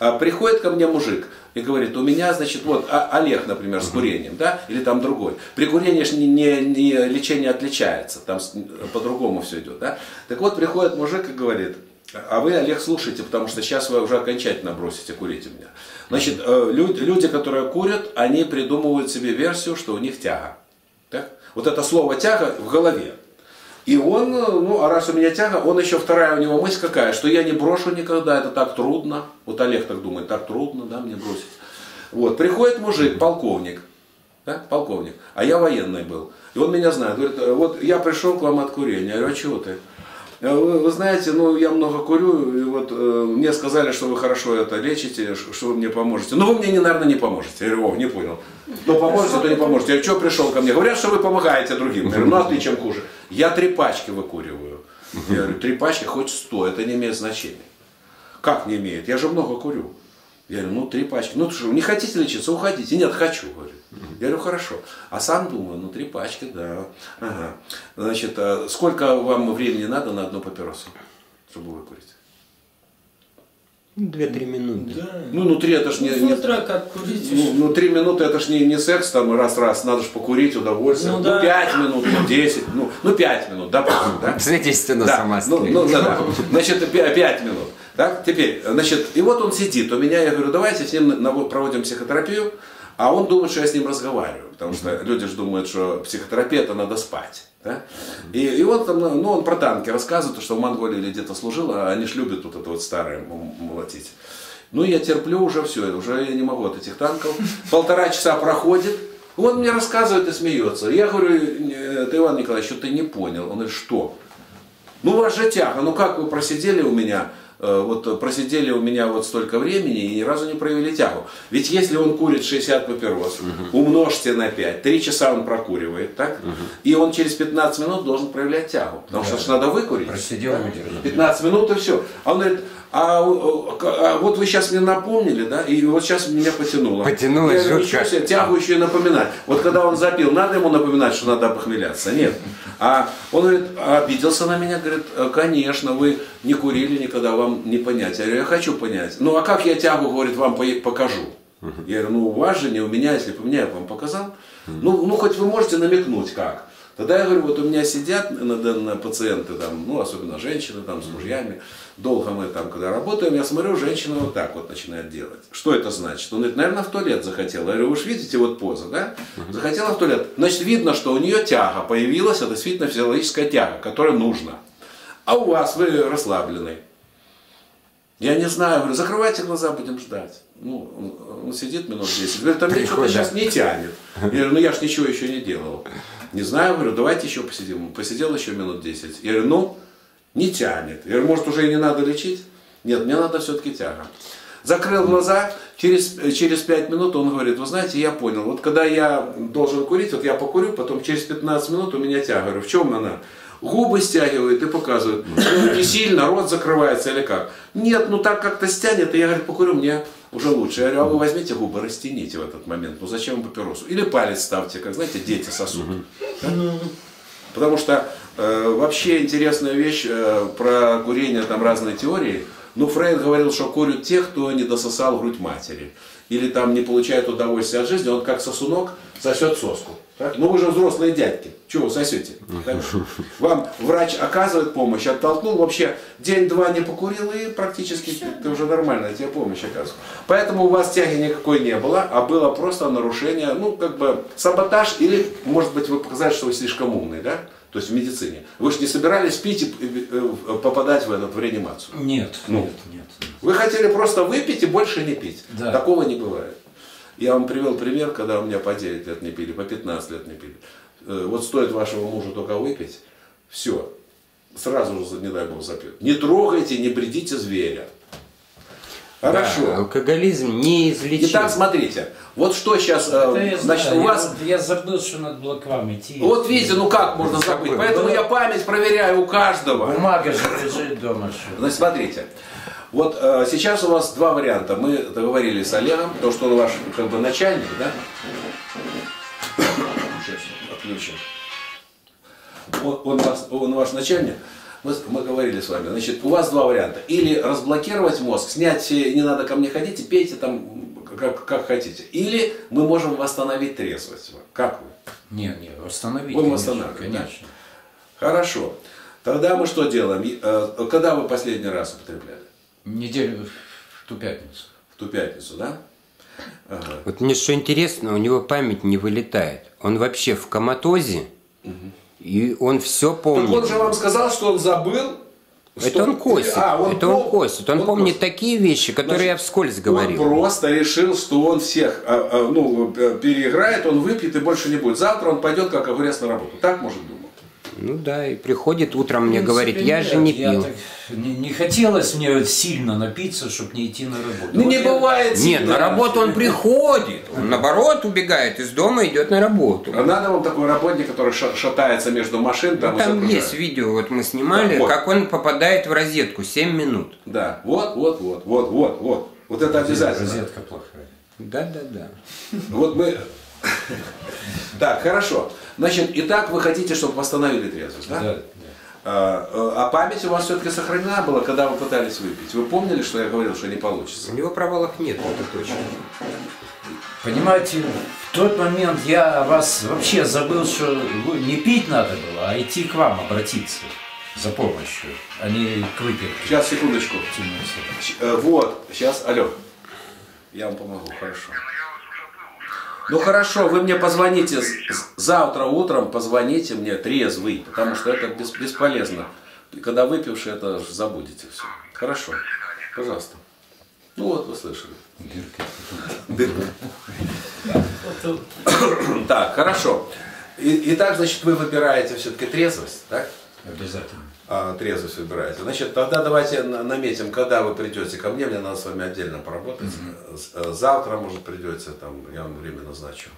А приходит ко мне мужик и говорит, у меня, значит, вот Олег, например, с курением, да, или там другой. При курении же не, не, не, лечение отличается, там по-другому все идет, да. Так вот, приходит мужик и говорит, а вы, Олег, слушайте, потому что сейчас вы уже окончательно бросите курить у меня. Значит, люди, которые курят, они придумывают себе версию, что у них тяга. Так? Вот это слово «тяга» в голове. И он, ну, а раз у меня тяга, он еще вторая у него мысль какая, что я не брошу никогда, это так трудно. Вот Олег так думает, так трудно, да, мне бросить. Вот, приходит мужик, полковник, да, полковник, а я военный был. И он меня знает, говорит, вот я пришел к вам от курения, я говорю, а чего ты? Вы, вы знаете, ну, я много курю, и вот э, мне сказали, что вы хорошо это лечите, что вы мне поможете. Ну, вы мне, не, наверное, не поможете. Я говорю, о, не понял. Ну, поможете, то не поможете. Я говорю, что пришел ко мне? Говорят, что вы помогаете другим. Я говорю, ну, а ты чем хуже? Я три пачки выкуриваю. Я говорю, три пачки, хоть сто, это не имеет значения. Как не имеет? Я же много курю. Я говорю, ну, три пачки. Ну, что, не хотите лечиться? Уходите. Нет, хочу, говорю. Я говорю, хорошо. А сам думаю, ну, три пачки, да. Ага. Значит, сколько вам времени надо на одну папиросу, чтобы выкурить? Две-три минуты. Да. Ну, ну, три это ж не... не... Утро, как курить. Ну, ну, три минуты это ж не, не секс, там, раз-раз, надо ж покурить, удовольствие. Ну, да. ну пять минут, ну, десять, ну, ну, пять минут, допустим, да? Свидетельственно да. сама ну, ну, да, да. Значит, пять минут. Так, теперь, значит, и вот он сидит у меня, я говорю, давайте с ним проводим психотерапию, а он думает, что я с ним разговариваю, потому что люди же думают, что психотерапевта надо спать. Да? И, и вот там, ну, он про танки рассказывает, что в Монголии или где-то служил, а они ж любят вот это вот старое молотить. Ну, я терплю уже все, уже я не могу от этих танков. Полтора часа проходит, он мне рассказывает и смеется. Я говорю, ты, Иван Николаевич, что ты не понял? Он говорит, что? Ну, у вас же тяга, ну как вы просидели у меня... вот просидели у меня вот столько времени и ни разу не проявили тягу. Ведь если он курит шестьдесят папирос, угу. умножьте на пять, три часа он прокуривает, так? Угу. И он через пятнадцать минут должен проявлять тягу. Потому да. что надо выкурить. Просидел, пятнадцать минут и все. А он говорит, А, а вот вы сейчас мне напомнили, да, и вот сейчас меня потянуло. Потянулось. Я говорю, ничего себе, тягующее напоминать. Вот когда он запил, надо ему напоминать, что надо похмеляться? Нет. А он говорит, обиделся на меня, говорит, конечно, вы не курили никогда, вам не понять. Я говорю, я хочу понять. Ну а как я тягу, говорит, вам покажу? Я говорю, ну у вас же, не у меня, если бы у меня, я бы вам показал. Ну, ну хоть вы можете намекнуть как. Тогда я говорю, вот у меня сидят на, на, на пациенты, там, ну, особенно женщины там, с мужьями, долго мы там, когда работаем, я смотрю, женщина вот так вот начинает делать. Что это значит? Он говорит, наверное, в туалет захотела. Я говорю, вы же видите, вот поза, да? Захотела в туалет. Значит, видно, что у нее тяга появилась, это действительно физиологическая тяга, которая нужна. А у вас, вы расслаблены. Я не знаю, говорю, закрывайте глаза, будем ждать. Ну, он сидит минут десять, говорит, там что-то сейчас не тянет. Я говорю, ну я ж ничего еще не делал. Не знаю, говорю, давайте еще посидим. Посидел еще минут десять. Я говорю, ну, не тянет. Я говорю, может уже и не надо лечить? Нет, мне надо все-таки тяга. Закрыл глаза, через, через пять минут он говорит, вы знаете, я понял, вот когда я должен курить, вот я покурю, потом через пятнадцать минут у меня тяга. Я говорю, в чем она? Губы стягивает и показывает. Ну, не сильно, рот закрывается или как? Нет, ну так как-то стянет, и я, говорю, покурю, мне уже лучше. Я говорю, а вы возьмите губы, растяните в этот момент. Ну зачем папиросу? Или палец ставьте, как, знаете, дети сосут. Да? Потому что э, вообще интересная вещь э, про курение, там разные теории. Ну, Фрейд говорил, что курят те, кто не дососал грудь матери. Или там не получает удовольствия от жизни, он как сосунок сосет соску. Так? Ну вы же взрослые дядьки, чего вы сосете? Так? Вам врач оказывает помощь, оттолкнул, вообще день-два не покурил и практически ты уже нормально, тебе помощь оказывают. Поэтому у вас тяги никакой не было, а было просто нарушение, ну как бы саботаж, или может быть вы показали, что вы слишком умный, да? То есть в медицине. Вы же не собирались пить и попадать в, этот, в реанимацию? Нет, ну, нет, нет, нет. Вы хотели просто выпить и больше не пить. Да. Такого не бывает. Я вам привел пример, когда у меня по девять лет не пили, по пятнадцать лет не пили. Вот стоит вашего мужа только выпить, все, сразу же, не дай бог, запьет. Не трогайте, не бредите зверя. Хорошо. Да, алкоголизм неизлечим. Итак, смотрите, вот что сейчас, э, значит, знаю, у вас... Я, я забыл, что надо было к вам идти. Вот видите, ну как можно забыть? Какой? Поэтому да. Я память проверяю у каждого. Бумага же лежит дома. Значит, смотрите. Вот э, сейчас у вас два варианта. Мы договорились с Олегом, то, что он ваш как бы начальник, да? Отключим. Он, он, вас, он ваш начальник. Мы, мы говорили с вами, значит, у вас два варианта. Или разблокировать мозг, снять, не надо ко мне ходить, и пейте там, как, как хотите. Или мы можем восстановить трезвость. Как вы? Нет, нет, восстановить. Будем восстанавливать, конечно. Хорошо. Тогда мы что делаем? Когда вы последний раз употребляли? Неделю, в ту пятницу. В ту пятницу, да? Ага. Вот мне что интересно, у него память не вылетает. Он вообще в коматозе. Угу. И он все помнит. Так он же вам сказал, что он забыл. Это что... он косит. А, он это пол... он косит. Он, он помнит косит. Такие вещи, которые, значит, я вскользь говорил. Он просто решил, что он всех ну, переиграет, он выпьет и больше не будет. Завтра он пойдет как огурец на работу. Так, может, думал? Ну да, и приходит утром, мне говорит, я же не пил. Не, не хотелось мне сильно напиться, чтобы не идти на работу. Ну вот не я... бывает. Нет, да, на работу он приходит. Он наоборот убегает из дома и идет на работу. А надо вам такой работник, который шатается между машин. Там, ну, там есть видео, вот мы снимали, да, как вот. Он попадает в розетку семь минут. Да, вот, вот, вот, вот, вот, вот. Вот это обязательно. Розетка плохая. Да, да, да. Вот мы... Так, хорошо. Значит, итак, вы хотите, чтобы восстановили трезвость, да? Да, да. А, а память у вас все-таки сохранена была, когда вы пытались выпить? Вы помнили, что я говорил, что не получится? У него провалов нет, это точно. Понимаете, в тот момент я вас вообще забыл, что не пить надо было, а идти к вам обратиться за помощью, а не к выпивке. Сейчас, секундочку. Вот, сейчас, алло. Я вам помогу, хорошо. Ну хорошо, вы мне позвоните, завтра утром позвоните мне трезвый, потому что это бесполезно. Когда выпивший, это забудете все. Хорошо, пожалуйста. Ну вот, вы слышали. Дырка. Так, хорошо. Итак, значит, вы выбираете все-таки трезвость, так? Обязательно. Трезвость выбираете. Значит, тогда давайте наметим, когда вы придете ко мне, мне надо с вами отдельно поработать. Mm-hmm. Завтра, может, придете, там, я вам время назначу.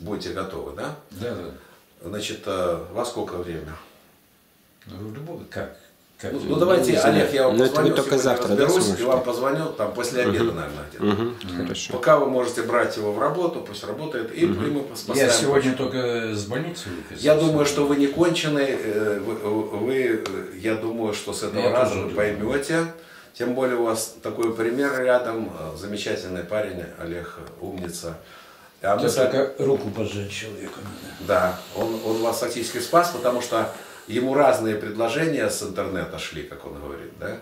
Будете готовы, да? Да, да. Значит, во сколько время? Ну, любого, как, Как ну, ну давайте, Олег, я вам позвоню, только завтра, разберусь, да, и вам позвоню, там, после обеда, угу. наверное, где-то. Угу. Хорошо. Пока вы можете брать его в работу, пусть работает, и, угу. и мы поставим. Я сегодня почту. Только с больницы. Я думаю, что вы не кончены, вы, вы, я думаю, что с этого я раза вы поймете. Тем более у вас такой пример рядом, замечательный парень, Олег, умница. А мы только так... руку пожать человеку. Да, он, он вас фактически спас, потому что ему разные предложения с интернета шли, как он говорит, да?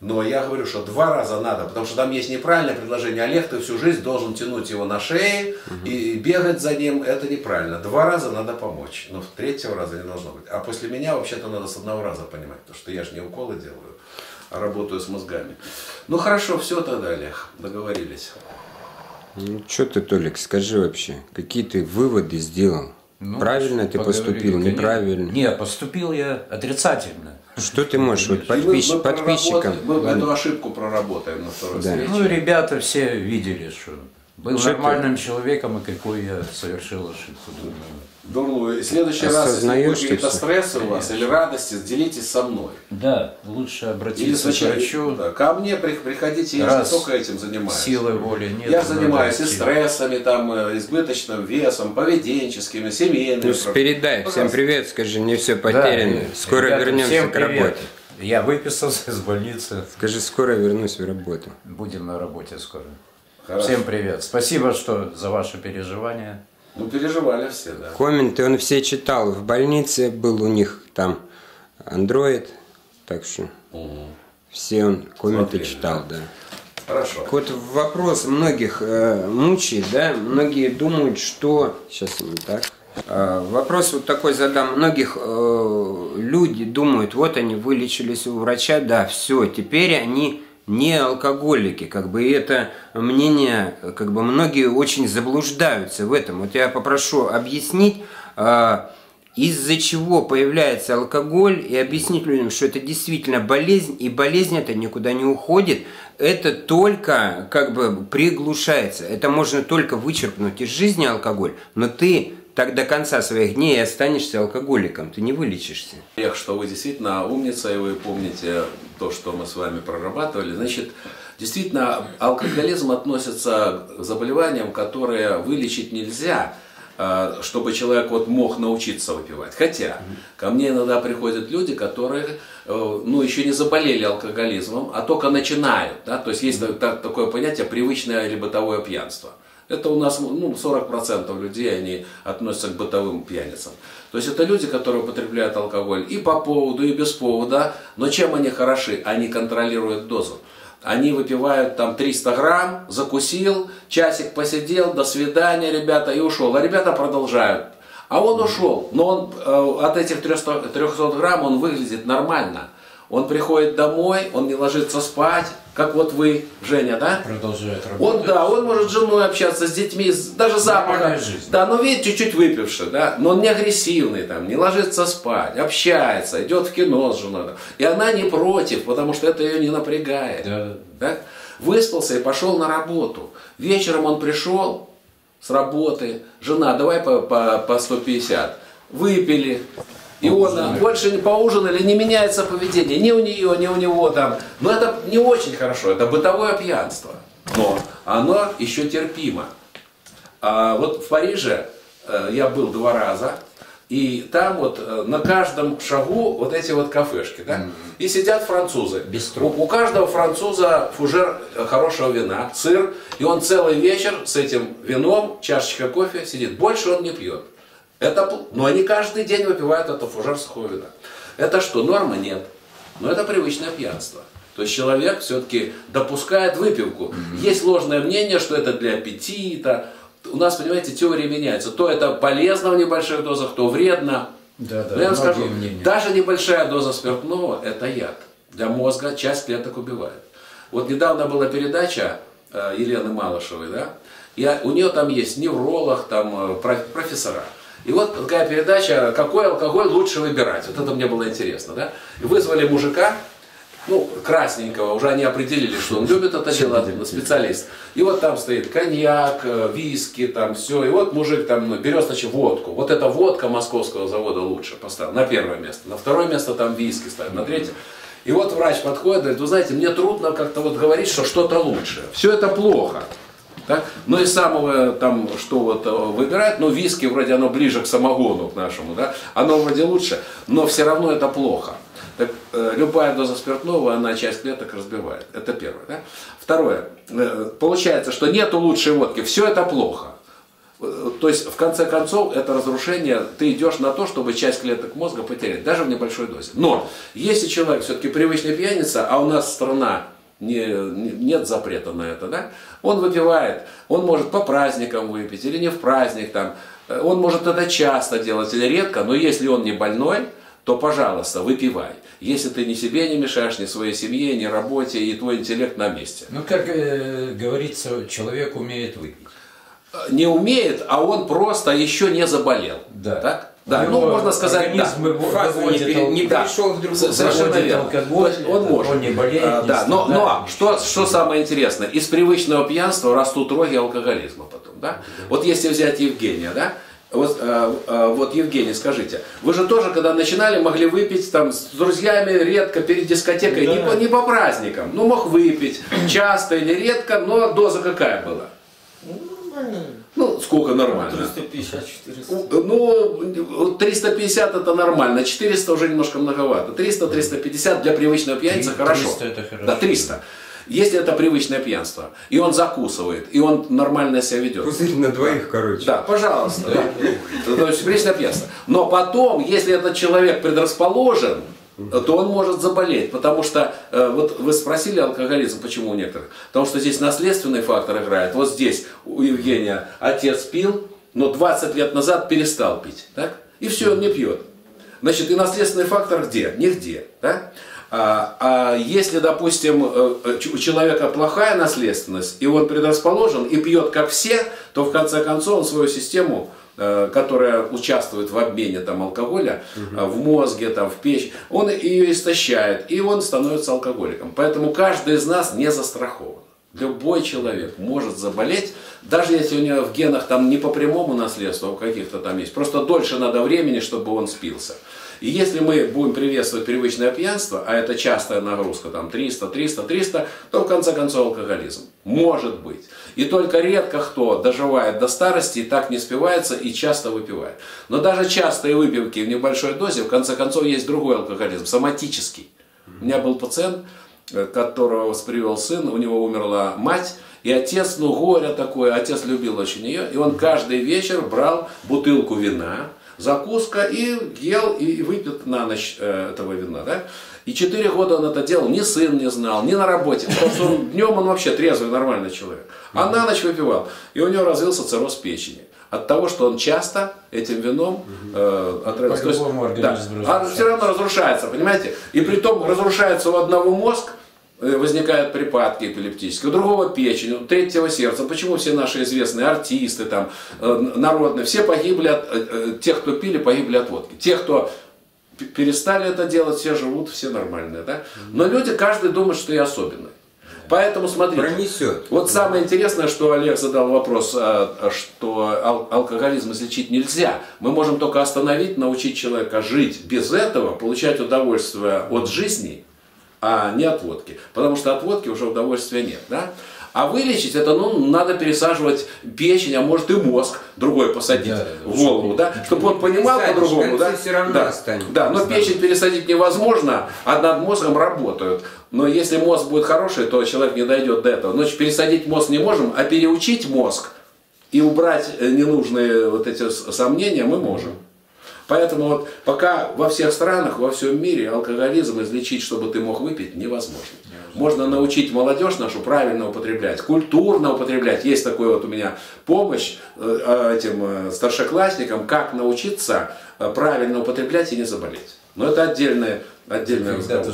Но я говорю, что два раза надо, потому что там есть неправильное предложение. Олег, ты всю жизнь должен тянуть его на шее угу. и бегать за ним, это неправильно. Два раза надо помочь, но в третьего раза не должно быть. А после меня вообще-то надо с одного раза понимать, потому что я же не уколы делаю, а работаю с мозгами. Ну хорошо, все тогда, Олег, договорились. Ну что ты, Толик, скажи вообще, какие ты выводы сделал? Ну, правильно ты поступил, неправильно? Не, поступил я отрицательно. Что ты можешь вот, подпис... мы, мы подписчикам? Мы да. эту ошибку проработаем на второй да. встрече. Ну, ребята все видели, что был что нормальным ты? Человеком, и какой я совершил ошибку. Думаю, в следующий осознаешь, раз, если будет какие-то стрессы у вас или радости, делитесь со мной. Да, лучше обратиться к врачу. Да, ко мне приходите, я раз не только этим занимаюсь. Силы воли нет. Я занимаюсь и стрессами, там, избыточным весом, поведенческими, семейными. Ну, передай, пожалуйста. Всем привет, скажи, не все потеряно. Да, скоро ребята, вернемся к работе. Я выписался из больницы. Скажи, скоро вернусь в работу. Будем на работе скоро. Хорошо. Всем привет. Спасибо, что за ваши переживания. Ну, переживали все, да. Комменты он все читал. В больнице был у них там андроид. Так что угу. все он комменты смотрели, читал, да. да. Хорошо. Вот вопрос многих э, мучает, да. Многие думают, что... Сейчас не так. Э, вопрос вот такой задам. Многих э, люди думают, вот они вылечились у врача, да, все, теперь они... не алкоголики, как бы, и это мнение, как бы, многие очень заблуждаются в этом. Вот я попрошу объяснить, из-за чего появляется алкоголь, и объяснить людям, что это действительно болезнь, и болезнь эта никуда не уходит, это только, как бы, приглушается, это можно только вычеркнуть из жизни алкоголь, но ты... так до конца своих дней останешься алкоголиком, ты не вылечишься. Олег, что вы действительно умница, и вы помните то, что мы с вами прорабатывали. Значит, действительно, алкоголизм относится к заболеваниям, которые вылечить нельзя, чтобы человек вот мог научиться выпивать. Хотя, ко мне иногда приходят люди, которые ну, еще не заболели алкоголизмом, а только начинают. Да? То есть, есть такое понятие «привычное или бытовое пьянство». Это у нас ну, сорок процентов людей, они относятся к бытовым пьяницам. То есть это люди, которые употребляют алкоголь и по поводу, и без повода. Но чем они хороши? Они контролируют дозу. Они выпивают там триста грамм, закусил, часик посидел, до свидания, ребята, и ушел. А ребята продолжают. А он ушел, но он э, от этих трёхсот грамм он выглядит нормально. Он приходит домой, он не ложится спать, как вот вы, Женя, да? Продолжает работать. Он, да, он может с женой общаться, с детьми, даже запахом. Да, но видит, чуть-чуть выпивший, да? Но он не агрессивный, там, не ложится спать, общается, идет в кино с женой. И она не против, потому что это ее не напрягает. Да. Да? Выспался и пошел на работу. Вечером он пришел с работы, жена, давай по, по, по сто пятьдесят, выпили. И он больше не поужинали, не меняется поведение, ни у нее, ни у него там. Но это не очень хорошо, это бытовое пьянство. Но оно еще терпимо. А вот в Париже я был два раза, и там вот на каждом шагу вот эти вот кафешки, да? И сидят французы. У, у каждого француза фужер хорошего вина, сыр, и он целый вечер с этим вином, чашечка кофе сидит. Больше он не пьет. Это, но они каждый день выпивают это фужер сухого вина. Это что, нормы нет? Но это привычное пьянство. То есть человек все-таки допускает выпивку. Mm-hmm. Есть ложное мнение, что это для аппетита. У нас, понимаете, теории меняются. То это полезно в небольших дозах, то вредно. Да, да, но я вам скажу, мнения. Даже небольшая доза спиртного – это яд. Для мозга часть клеток убивает. Вот недавно была передача Елены Малышевой. Да? Я, у нее там есть невролог, там, профессора. И вот такая передача, какой алкоголь лучше выбирать. Вот это мне было интересно, да? Вызвали мужика, ну, красненького, уже они определили, что он любит это дело, специалист. И вот там стоит коньяк, виски, там все. И вот мужик там берет, значит, водку. Вот эта водка московского завода лучше поставил на первое место. На второе место там виски ставят, на третье. И вот врач подходит, говорит, вы знаете, мне трудно как-то вот говорить, что что-то лучше. Все это плохо. Так? Ну и самого там, что вот выбирать, ну виски вроде оно ближе к самогону, к нашему, да? Оно вроде лучше, но все равно это плохо. Так, э, любая доза спиртного, она часть клеток разбивает. Это первое. Да? Второе. Э, получается, что нету лучшей водки, все это плохо. То есть, в конце концов, это разрушение, ты идешь на то, чтобы часть клеток мозга потерять, даже в небольшой дозе. Но, если человек все-таки привычный пьяница, а у нас страна, не, не, нет запрета на это, да? Он выпивает, он может по праздникам выпить или не в праздник, там. Он может это часто делать или редко, но если он не больной, то, пожалуйста, выпивай. Если ты ни себе не мешаешь, ни своей семье, ни работе, и твой интеллект на месте. Ну, как э, говорится, человек умеет выпить. Не умеет, а он просто еще не заболел. Да. Так? Да. Ну, можно сказать, да. не, не да. пришел в другую совершенно верно. Он, он может. Он не болеет, а, не да. Но, но что, что самое интересное, из привычного пьянства растут роги алкоголизма потом. Да? Вот если взять Евгения, да? Вот, э, э, вот, Евгений, скажите, вы же тоже, когда начинали, могли выпить там с друзьями редко перед дискотекой, да. не, по, не по праздникам, ну мог выпить часто или редко, но доза какая была? Ну, сколько нормально? триста пятьдесят - четыреста. Ну, триста пятьдесят это нормально, четыреста уже немножко многовато. триста - триста пятьдесят для привычного пьяницы хорошо. Это хорошо. Да, триста. Если это привычное пьянство, и он закусывает, и он нормально себя ведет. Пузырь на двоих, короче. Да, пожалуйста. То есть привычное пьянство. Но потом, если этот человек предрасположен, то он может заболеть, потому что, э, вот вы спросили алкоголизм, почему у некоторых? Потому что здесь наследственный фактор играет. Вот здесь у Евгения отец пил, но двадцать лет назад перестал пить, так? И все, он не пьет. Значит, и наследственный фактор где? Нигде, да? А, а если, допустим, у человека плохая наследственность, и он предрасположен, и пьет как все, то в конце концов он свою систему, которая участвует в обмене там, алкоголя, угу. в мозге, там, в печени, он ее истощает, и он становится алкоголиком. Поэтому каждый из нас не застрахован. Любой человек может заболеть, даже если у него в генах там, не по прямому наследству, а у каких-то там есть. Просто дольше надо времени, чтобы он спился. И если мы будем приветствовать привычное пьянство, а это частая нагрузка, там триста, триста, триста, то в конце концов алкоголизм. Может быть. И только редко кто доживает до старости и так не спивается и часто выпивает. Но даже частые выпивки в небольшой дозе, в конце концов, есть другой алкоголизм, соматический. У меня был пациент, которого привел сын, у него умерла мать, и отец, ну горе такое, отец любил очень ее, и он каждый вечер брал бутылку вина, закуска и ел, и выпил на ночь э, этого вина, да? И четыре года он это делал, ни сын не знал, ни на работе, потому что он, днем он вообще трезвый, нормальный человек, а на ночь выпивал, и у него развился цирроз печени. От того, что он часто этим вином э, отравился. То есть, да, а все равно разрушается, понимаете? И притом разрушается у одного мозг, возникают припадки эпилептические, у другого печень, у третьего сердца. Почему все наши известные артисты, там, народные, все погибли, от, тех, кто пили, погибли от водки. Те, кто перестали это делать, все живут, все нормальные. Да? Но люди, каждый думает, что я особенный. Поэтому смотрите, пронесет. Вот самое интересное, что Олег задал вопрос, что ал алкоголизм излечить нельзя. Мы можем только остановить, научить человека жить без этого, получать удовольствие от жизни, а не от водки. Потому что от водки уже удовольствия нет. Да? А вылечить это, ну, надо пересаживать печень, а может и мозг другой посадить, да, в голову, да? Чтобы он понимал по-другому, да? Все равно да. Да, но печень пересадить невозможно, а над мозгом работают. Но если мозг будет хороший, то человек не дойдет до этого. Значит, пересадить мозг не можем, а переучить мозг и убрать ненужные вот эти сомнения мы можем. Поэтому вот пока во всех странах, во всем мире алкоголизм излечить, чтобы ты мог выпить, невозможно. Можно научить молодежь нашу правильно употреблять, культурно употреблять. Есть такой вот у меня помощь этим старшеклассникам, как научиться правильно употреблять и не заболеть. Но это отдельное, отдельное разговор.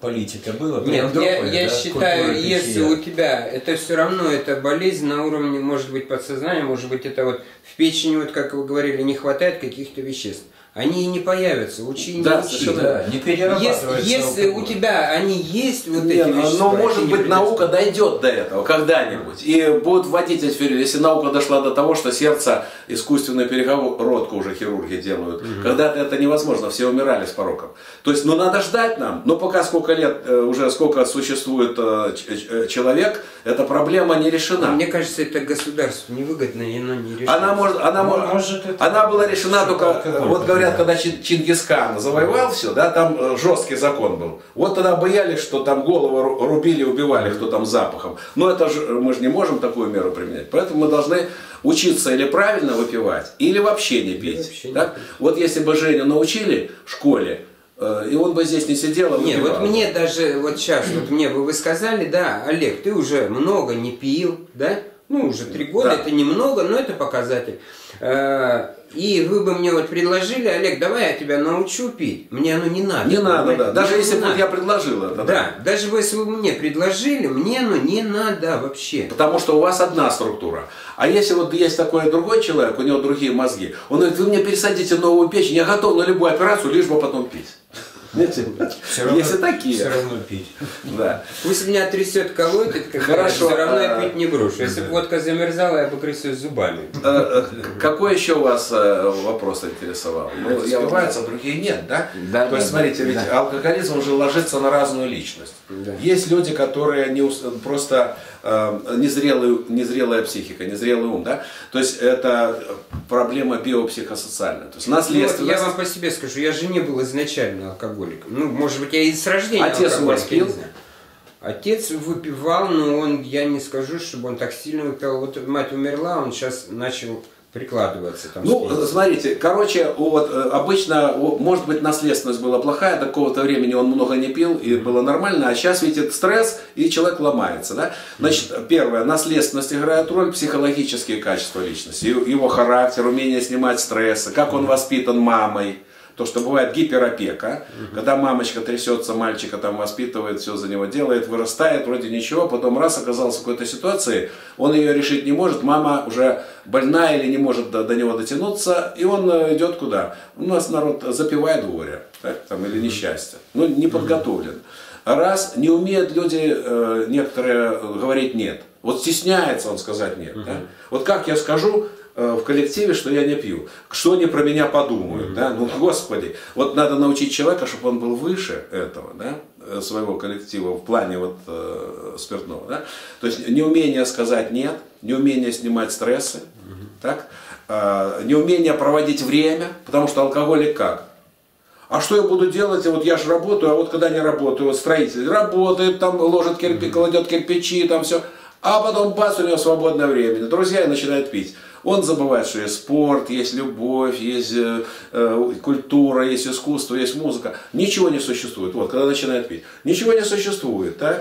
Политика была? Нет, другой, я, я да, считаю, если у тебя это все равно, это болезнь на уровне, может быть, подсознания, может быть, это вот в печени, вот как вы говорили, не хватает каких-то веществ. они и не появятся. Учи да, совершенно... да, не перерабатываются. Если, если у тебя они есть, вот не, эти вещества, но может быть наука дойдет до этого когда-нибудь. И будут вводить эти ферменты. Если наука дошла до того, что сердце искусственную перегородку уже хирурги делают. Угу. Когда-то это невозможно, все умирали с пороком. То есть, ну надо ждать нам. Но пока сколько лет, уже сколько существует человек, эта проблема не решена. Но мне кажется, это государству невыгодно, и она не решена. Она, может, она, ну, может, может, это она была решена только, вот говорят, когда Чингисхан завоевал все, да, там жесткий закон был. Вот тогда боялись, что там голову рубили, убивали, кто там запахом. Но это же, мы же не можем такую меру применять. Поэтому мы должны учиться или правильно выпивать, или вообще не пить. Вообще так? Не пить. Вот если бы Женю научили в школе, и он бы здесь не сидел, а выпивал. Вот мне даже, вот сейчас, вот мне вы, вы сказали, да, Олег, ты уже много не пил, да? Ну, уже три года, да. Это немного, но это показатель. И вы бы мне вот предложили, Олег, давай я тебя научу пить. Мне оно не надо. Не понимаете? Надо, да. Даже мне если бы я предложил это. Да, да, даже если вы мне предложили, мне оно не надо вообще. Потому что у вас одна структура. А если вот есть такой другой человек, у него другие мозги, он говорит, вы мне пересадите новую печень, я готов на любую операцию, лишь бы потом пить. Все равно, если такие. Все равно пить. Да. Пусть меня трясет колотит, как хорошо, все равно я пить не брошу. Если бы водка замерзала, я бы крысюсь зубами. Какой еще у вас вопрос интересовал? Скрываются, другие нет, да? То есть, смотрите, ведь алкоголизм уже ложится на разную личность. Есть люди, которые просто незрелая психика, незрелый ум, да? То есть, это проблема биопсихосоциальная. То есть, наследственность. Я вам по себе скажу, я же не был изначально алкоголиком. Ну, может быть, я и с рождения. Отец у вас пил? Отец выпивал, но он, я не скажу, чтобы он так сильно выпивал. Вот мать умерла, он сейчас начал прикладываться. Там ну, смотрите, короче, вот обычно, может быть, наследственность была плохая, до какого-то времени он много не пил и было нормально, а сейчас видит стресс и человек ломается, да? Значит, первое, наследственность играет роль, психологические качества личности, его характер, умение снимать стрессы, как он воспитан мамой. То, что бывает гиперопека, угу. Когда мамочка трясется, мальчика там воспитывает, все за него делает, вырастает, вроде ничего, потом раз оказался в какой-то ситуации, он ее решить не может, мама уже больна или не может до, до него дотянуться, и он идет куда? У нас народ запивает горе, так, там, или несчастье, ну не подготовлен. Раз, не умеют люди, э, некоторые, говорить нет, вот стесняется он сказать нет. Угу. Да? Вот как я скажу в коллективе, что я не пью, что они про меня подумают, да, ну господи, вот надо научить человека, чтобы он был выше этого, да, своего коллектива в плане вот э, спиртного, да, то есть неумение сказать нет, неумение снимать стрессы, так, э, неумение проводить время, потому что алкоголик как? А что я буду делать? Вот я же работаю, а вот когда не работаю, вот строитель работает, там ложит кирпичи, кладет кирпичи, там все, а потом бац, у него свободное время, друзья и начинают пить. Он забывает, что есть спорт, есть любовь, есть э, культура, есть искусство, есть музыка. Ничего не существует. Вот, когда начинает пить. Ничего не существует, да?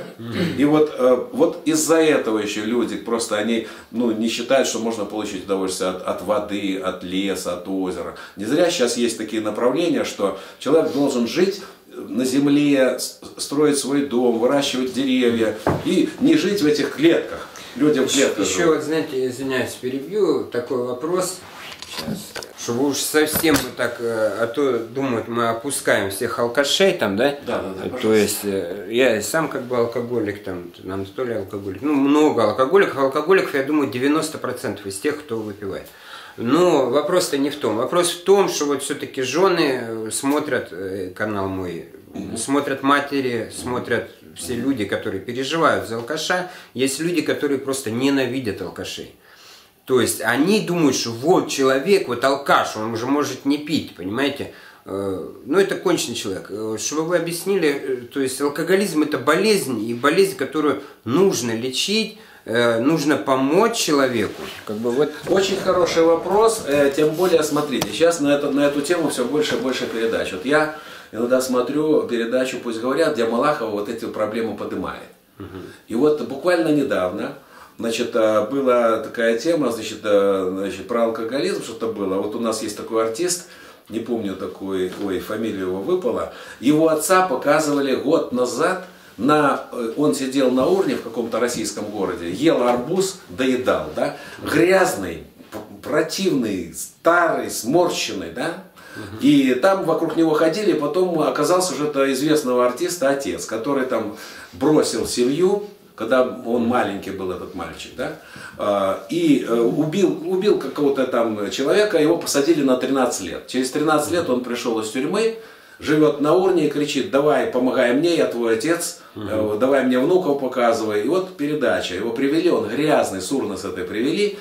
И вот, э, вот из-за этого еще люди просто они ну, не считают, что можно получить удовольствие от, от воды, от леса, от озера. Не зря сейчас есть такие направления, что человек должен жить на земле, строить свой дом, выращивать деревья и не жить в этих клетках. Людям еще, еще вот, знаете, извиняюсь, перебью, такой вопрос, сейчас, чтобы уж совсем мы так, а то думают, мы опускаем всех алкашей там, да? Да, да, да. То есть, я сам как бы алкоголик, там, нам то ли алкоголик, ну, много алкоголиков, алкоголиков, я думаю, девяносто процентов из тех, кто выпивает. Но вопрос-то не в том, вопрос в том, что вот все-таки жены смотрят канал мой, угу. Смотрят матери, смотрят... Все люди, которые переживают за алкаша, есть люди, которые просто ненавидят алкашей. То есть они думают, что вот человек, вот алкаш, он уже может не пить, понимаете? Ну это конченый человек. Чтобы вы объяснили, то есть алкоголизм это болезнь, и болезнь, которую нужно лечить, нужно помочь человеку. Как бы вот... Очень хороший вопрос, тем более, смотрите, сейчас на, это, на эту тему все больше и больше передач. Вот я... Иногда смотрю передачу «Пусть говорят», где Малахова вот эти проблемы поднимает. Угу. И вот буквально недавно, значит, была такая тема, значит, значит про алкоголизм что-то было. Вот у нас есть такой артист, не помню такой, ой, фамилия его выпала. Его отца показывали год назад, на, он сидел на урне в каком-то российском городе, ел арбуз, доедал, да? Грязный, противный, старый, сморщенный, да? Угу. И там вокруг него ходили, потом оказался уже этого известного артиста отец, который там бросил семью, когда он маленький был, этот мальчик, да, и убил, убил какого-то там человека, его посадили на тринадцать лет. Через тринадцать лет он пришел из тюрьмы, живет на урне и кричит: давай, помогай мне, я твой отец, угу. давай мне внуков показывай. И вот передача, его привели, он грязный, с урны с этой привели.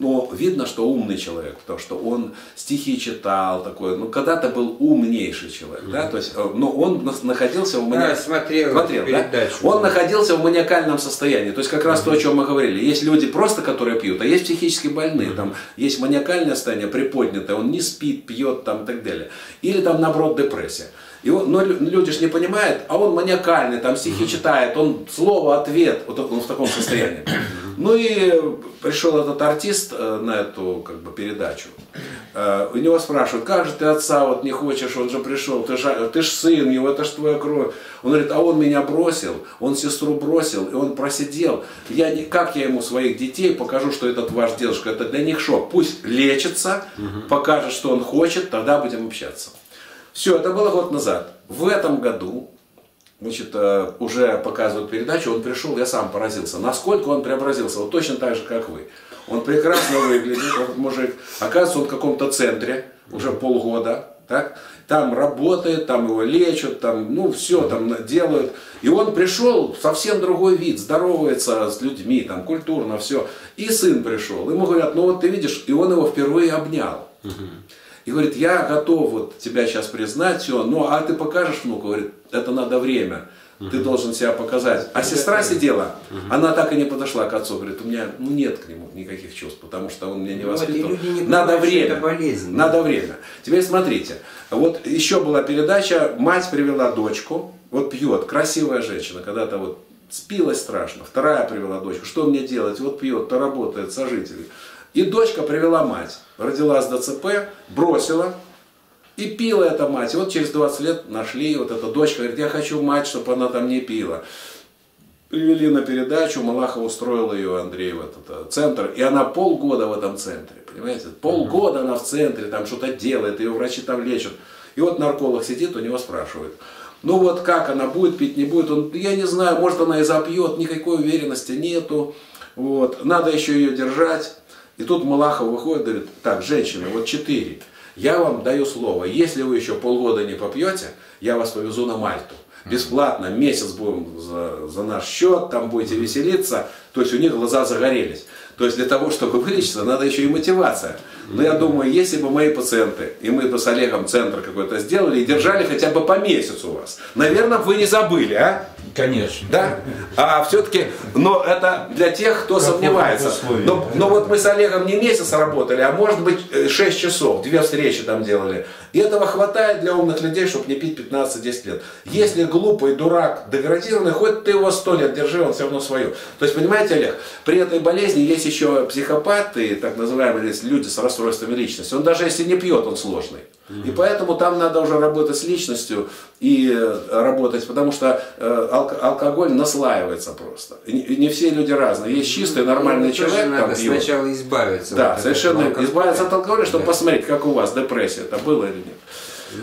Но видно, что умный человек, потому что он стихи читал, такой, ну когда-то был умнейший человек, mm-hmm. да, то есть, но он находился в мани... да, смотрел, смотрел, передачу, да? Он да. находился в маниакальном состоянии, то есть как раз mm-hmm. то, о чем мы говорили, есть люди просто, которые пьют, а есть психически больные, mm-hmm. там есть маниакальное состояние приподнятое, он не спит, пьет, там, и так далее, или там наоборот депрессия. И он, но люди ж не понимают, а он маниакальный, там стихи mm-hmm. читает, он слово-ответ, вот он в таком состоянии. Ну и пришел этот артист на эту как бы передачу, у него спрашивают: как же ты отца вот не хочешь, он же пришел, ты же, ты ж сын его, это ж твоя кровь. Он говорит: а он меня бросил, он сестру бросил, и он просидел, я не, как я ему своих детей покажу, что этот ваш дедушка, это для них шок, пусть лечится, угу. покажет, что он хочет, тогда будем общаться. Все, это было год назад. В этом году, значит, уже показывают передачу, он пришел, я сам поразился, насколько он преобразился, вот точно так же, как вы. Он прекрасно выглядит, этот мужик, оказывается, он в каком-то центре уже полгода, так? Там работает, там его лечат, там, ну, все там делают. И он пришел, совсем другой вид, здоровается с людьми, там, культурно, все. И сын пришел, ему говорят: ну вот ты видишь, и он его впервые обнял. И говорит: я готов вот тебя сейчас признать, все, но а ты покажешь внуку? Говорит: это надо время, uh-huh. ты должен себя показать. А сестра сидела, uh-huh. она так и не подошла к отцу, говорит: у меня ну, нет к нему никаких чувств, потому что он меня не воспитывал. Вот, не надо время, надо время. Теперь смотрите, вот еще была передача, мать привела дочку, вот пьет, красивая женщина, когда-то вот спилась страшно, вторая привела дочку, что мне делать, вот пьет, то работает, сожитель. И дочка привела мать, родилась ДЦП, бросила и пила эта мать. И вот через двадцать лет нашли, вот эта дочка говорит: я хочу мать, чтобы она там не пила. Привели на передачу, Малахов устроил ее, Андрей, в этот центр, и она полгода в этом центре, понимаете? Полгода она в центре, там что-то делает, ее врачи там лечат. И вот нарколог сидит, у него спрашивают: ну вот как она, будет пить, не будет? Он: я не знаю, может она и запьет, никакой уверенности нету, вот, надо еще ее держать. И тут Малахов выходит, говорит: так, женщины, вот четыре, я вам даю слово, если вы еще полгода не попьете, я вас повезу на Мальту. Бесплатно, месяц будем за, за наш счет, там будете веселиться. То есть у них глаза загорелись. То есть для того, чтобы вылечиться, надо еще и мотивация. Но я думаю, если бы мои пациенты, и мы бы с Олегом центр какой-то сделали, и держали хотя бы по месяцу вас, наверное, вы не забыли, а? Конечно. Да? А все-таки, но это для тех, кто сомневается. Но, но вот мы с Олегом не месяц работали, а может быть шесть часов, две встречи там делали. И этого хватает для умных людей, чтобы не пить пятнадцать-десять лет. Если глупый, дурак, деградированный, хоть ты его сто лет держи, он все равно свое. То есть, понимаете, Олег, при этой болезни есть еще психопаты, так называемые люди с расстройствами личности. Он даже если не пьет, он сложный. И поэтому там надо уже работать с личностью и работать, потому что алкоголь наслаивается просто. И не все люди разные. Есть чистый, нормальный человек. Надо сначала избавиться. Да, совершенно избавиться от алкоголя, чтобы посмотреть, как у вас депрессия, это было или нет.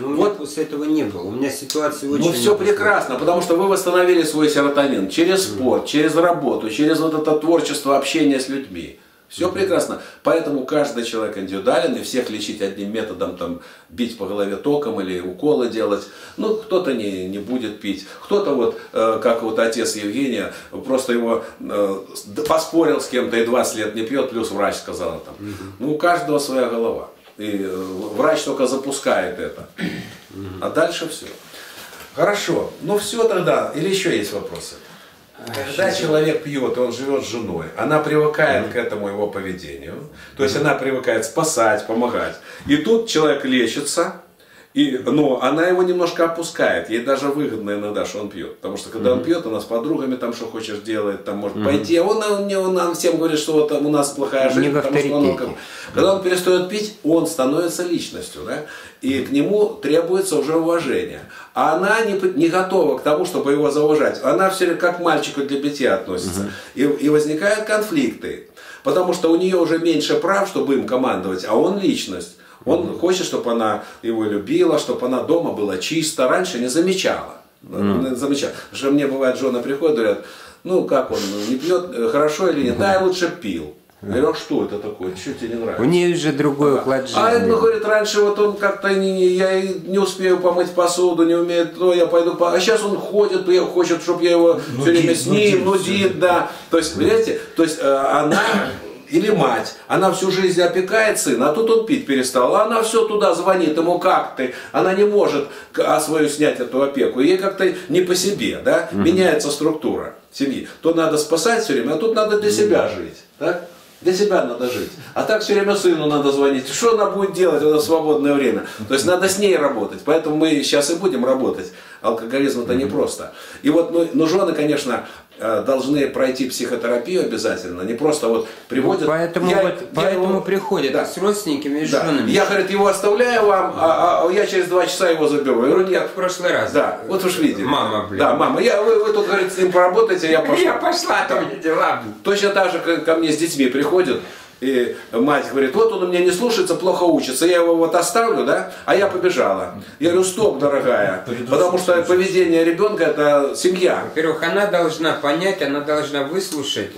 Ну, вот после этого не было. У меня ситуация очень... Ну, все прекрасно, потому что вы восстановили свой серотонин через спорт, через работу, через вот это творчество, общение с людьми. Все прекрасно. Поэтому каждый человек индивидуален, и всех лечить одним методом, там, бить по голове током или уколы делать. Ну, кто-то не, не будет пить. Кто-то, вот, э, как вот отец Евгения, просто его э, поспорил с кем-то и двадцать лет не пьет, плюс врач сказал там. Ну, у каждого своя голова. И врач только запускает это. А дальше все. Хорошо. Ну, все тогда. Или еще есть вопросы? Когда человек пьет, и он живет с женой, она привыкает mm-hmm. к этому его поведению, то есть mm-hmm. она привыкает спасать, помогать. И тут человек лечится, и, но она его немножко опускает, ей даже выгодно иногда, что он пьет. Потому что когда mm-hmm. он пьет, она с подругами там что хочешь делает, там может mm-hmm. пойти. Он, он, он нам всем говорит, что вот у нас плохая жизнь, потому что он, он, когда он перестает пить, он становится личностью, да? И к нему требуется уже уважение. А она не, не готова к тому, чтобы его зауважать. Она все как к мальчику для битья относится. Угу. И, и возникают конфликты. Потому что у нее уже меньше прав, чтобы им командовать, а он личность. Он хочет, чтобы она его любила, чтобы она дома была чисто. Раньше не замечала. Mm. Замечала. Потому что мне бывает, жена приходит, говорят, ну как он, не пьет, хорошо или нет? Да, я лучше пил. Я говорю, а что это такое? Что тебе не нравится? У нее уже другой ага. уклад жизни. А это, ну, говорит, раньше вот он как-то, не, я не успею помыть посуду, не умеет, то я пойду по... А сейчас он ходит, хочет, чтобы я его нудит, все время с ним, нудит, нудит да. То есть, понимаете, то есть она... Или мать, она всю жизнь опекает сына, а тут он пить перестал. А она все туда звонит, ему как ты? Она не может свою снять эту опеку. Ей как-то не по себе, да? Mm-hmm. Меняется структура семьи. То надо спасать все время, а тут надо для mm-hmm. себя жить, да? Для себя надо жить. А так все время сыну надо звонить. Что она будет делать в свободное время? То есть надо с ней работать. Поэтому мы сейчас и будем работать. Алкоголизм это непросто. И вот, ну, ну жены, конечно, должны пройти психотерапию обязательно. Не просто вот приводят... Вот поэтому я, вот, я поэтому его... приходят да. с родственниками и да. женами. Я, говорит, его оставляю вам, а, а, а я через два часа его заберу. Я говорю, нет. В прошлый раз. Да, вот уж видели. Мама, блин. Да, мама. Я, вы, вы тут, говорит, с ним поработаете, я пошла. Я пошла, там у меня дела. Точно так же, как ко мне с детьми приходят. Приходит, и мать говорит, вот он у меня не слушается, плохо учится, я его вот оставлю, да, а я побежала. Я говорю, стоп, дорогая, потому что поведение ребенка это семья. Во-первых, она должна понять, она должна выслушать,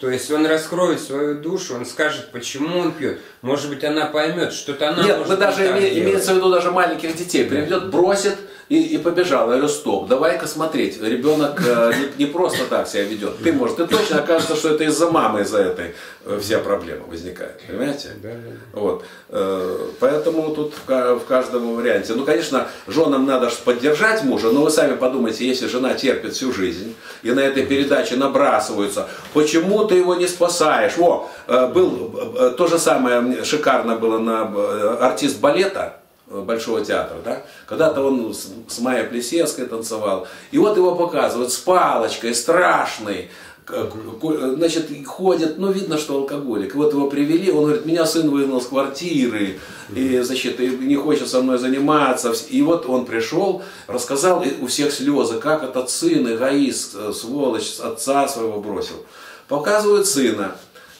то есть он раскроет свою душу, он скажет, почему он пьет. Может быть, она поймет, что-то она Нет, может мы даже име, имеется в виду даже маленьких детей, приведет, бросит. И, и побежал, я говорю, стоп, давай-ка смотреть, ребенок э, не, не просто так себя ведет, ты, может, и точно окажется, что это из-за мамы, из-за этой э, вся проблема возникает, понимаете? Да, да. Вот. Э, поэтому тут в, в каждом варианте, ну, конечно, женам надо поддержать мужа, но вы сами подумайте, если жена терпит всю жизнь, и на этой передаче набрасываются, почему ты его не спасаешь? О, э, был, э, то же самое шикарно было на э, артист балета, Большого театра, да? Когда-то он с, с Майей Плисецкой танцевал, и вот его показывают с палочкой, страшный, значит, ходит, ну, видно, что алкоголик, и вот его привели, он говорит, меня сын выгнал с квартиры, и, значит, и не хочет со мной заниматься, и вот он пришел, рассказал, и у всех слезы, как этот сын, эгоист, сволочь, отца своего бросил, показывают сына.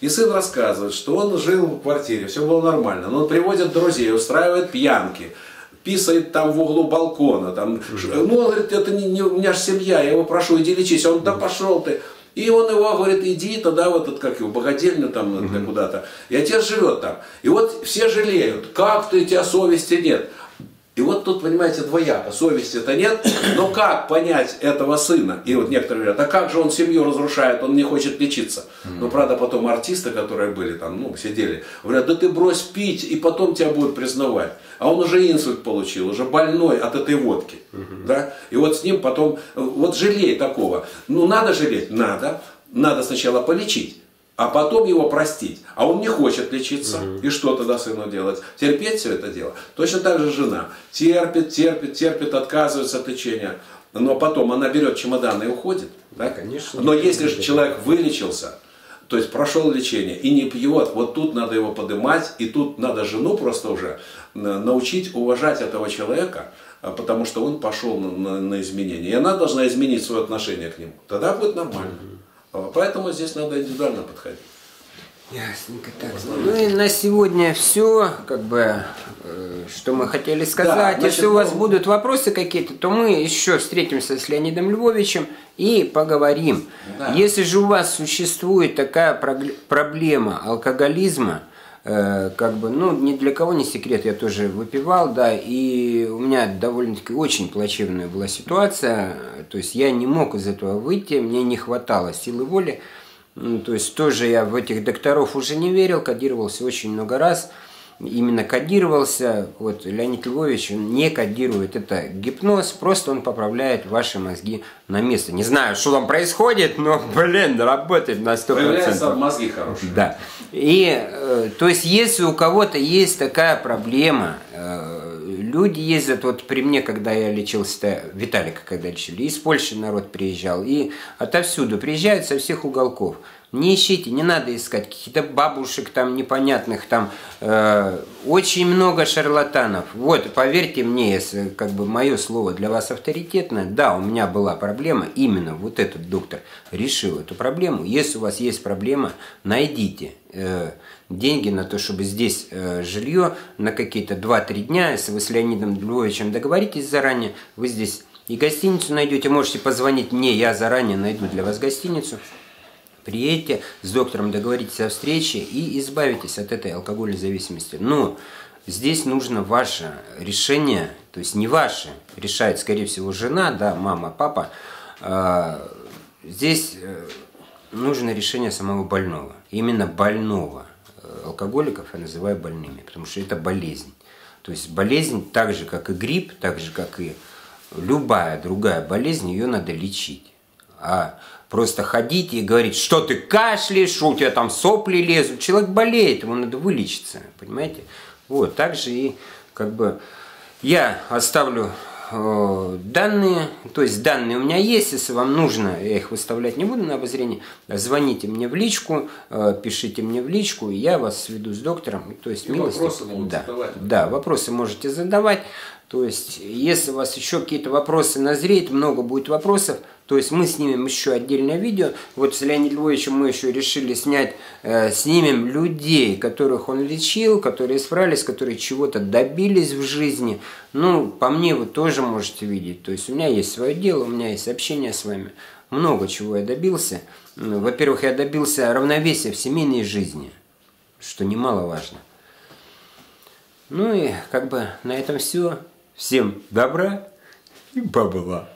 И сын рассказывает, что он жил в квартире, все было нормально, но он приводит друзей, устраивает пьянки, писает там в углу балкона, там, ну, он говорит, это не, не, у меня же семья, я его прошу, иди лечись, он, да пошел ты. И он его говорит, иди тогда в этот, как его, богадельню там mm-hmm. куда-то, и отец живет там. И вот все жалеют, как ты, у тебя совести нет. И вот тут, понимаете, двояко, совести-то нет, но как понять этого сына? И вот некоторые говорят, а как же он семью разрушает, он не хочет лечиться. Mm-hmm. Но, правда, потом артисты, которые были там, ну, сидели, говорят, да ты брось пить, и потом тебя будут признавать. А он уже инсульт получил, уже больной от этой водки. Mm-hmm. Да? И вот с ним потом, вот жалей такого. Ну, надо жалеть? Надо. Надо сначала полечить. А потом его простить. А он не хочет лечиться. Угу. И что тогда сыну делать? Терпеть все это дело? Точно так же жена. Терпит, терпит, терпит, отказывается от лечения. Но потом она берет чемодан и уходит. Да? Конечно. Но если же человек вылечился, то есть прошел лечение и не пьет, вот тут надо его поднимать. И тут надо жену просто уже научить уважать этого человека. Потому что он пошел на, на, на изменения. И она должна изменить свое отношение к нему. Тогда будет нормально. Угу. Поэтому здесь надо индивидуально подходить. Ясненько так. Ну и на сегодня все, как бы, э, что мы хотели сказать. Да, значит, если у вас ну... будут вопросы какие-то, то мы еще встретимся с Леонидом Львовичем и поговорим. Да. Если же у вас существует такая проблема алкоголизма, э, как бы, ну, ни для кого не секрет, я тоже выпивал, да, и у меня довольно-таки очень плачевная была ситуация. То есть я не мог из этого выйти, мне не хватало силы воли. Ну, то есть тоже я в этих докторов уже не верил, кодировался очень много раз. Именно кодировался, вот Леонид Львович, он не кодирует, это гипноз, просто он поправляет ваши мозги на место. Не знаю, что там происходит, но, блин, работает на сто процентов. Появляются мозги хорошие. Да. И, э, то есть, если у кого-то есть такая проблема, э, люди ездят, вот при мне, когда я лечился, Виталика, когда лечили, из Польши народ приезжал, и отовсюду приезжают со всех уголков. Не ищите, не надо искать каких-то бабушек там непонятных, там э, очень много шарлатанов. Вот, поверьте мне, если как бы мое слово для вас авторитетное, да, у меня была проблема, именно вот этот доктор решил эту проблему. Если у вас есть проблема, найдите э, деньги на то, чтобы здесь э, жилье на какие-то два-три дня, если вы с Леонидом Львовичем договоритесь заранее, вы здесь и гостиницу найдете, можете позвонить мне, я заранее найду для вас гостиницу. Приедете, с доктором договоритесь о встрече и избавитесь от этой алкогольной зависимости. Но здесь нужно ваше решение, то есть не ваше, решает, скорее всего, жена, да, мама, папа. Здесь нужно решение самого больного. Именно больного. Алкоголиков я называю больными, потому что это болезнь. То есть болезнь, так же, как и грипп, так же, как и любая другая болезнь, ее надо лечить. А просто ходить и говорить, что ты кашляешь, у тебя там сопли лезут. Человек болеет, ему надо вылечиться, понимаете? Вот, так же и как бы я оставлю э, данные, то есть данные у меня есть, если вам нужно, я их выставлять не буду на обозрение, звоните мне в личку, э, пишите мне в личку, и я вас сведу с доктором. То есть, милости, вопросы могут да, задавать. Да, вопросы можете задавать. То есть, если у вас еще какие-то вопросы назреют, много будет вопросов, то есть мы снимем еще отдельное видео. Вот с Леонидом Львовичем мы еще решили снять, э, снимем людей, которых он лечил, которые исправились, которые чего-то добились в жизни. Ну, по мне вы тоже можете видеть. То есть у меня есть свое дело, у меня есть общение с вами. Много чего я добился. Во-первых, я добился равновесия в семейной жизни, что немаловажно. Ну и как бы на этом все. Всем добра и бабла.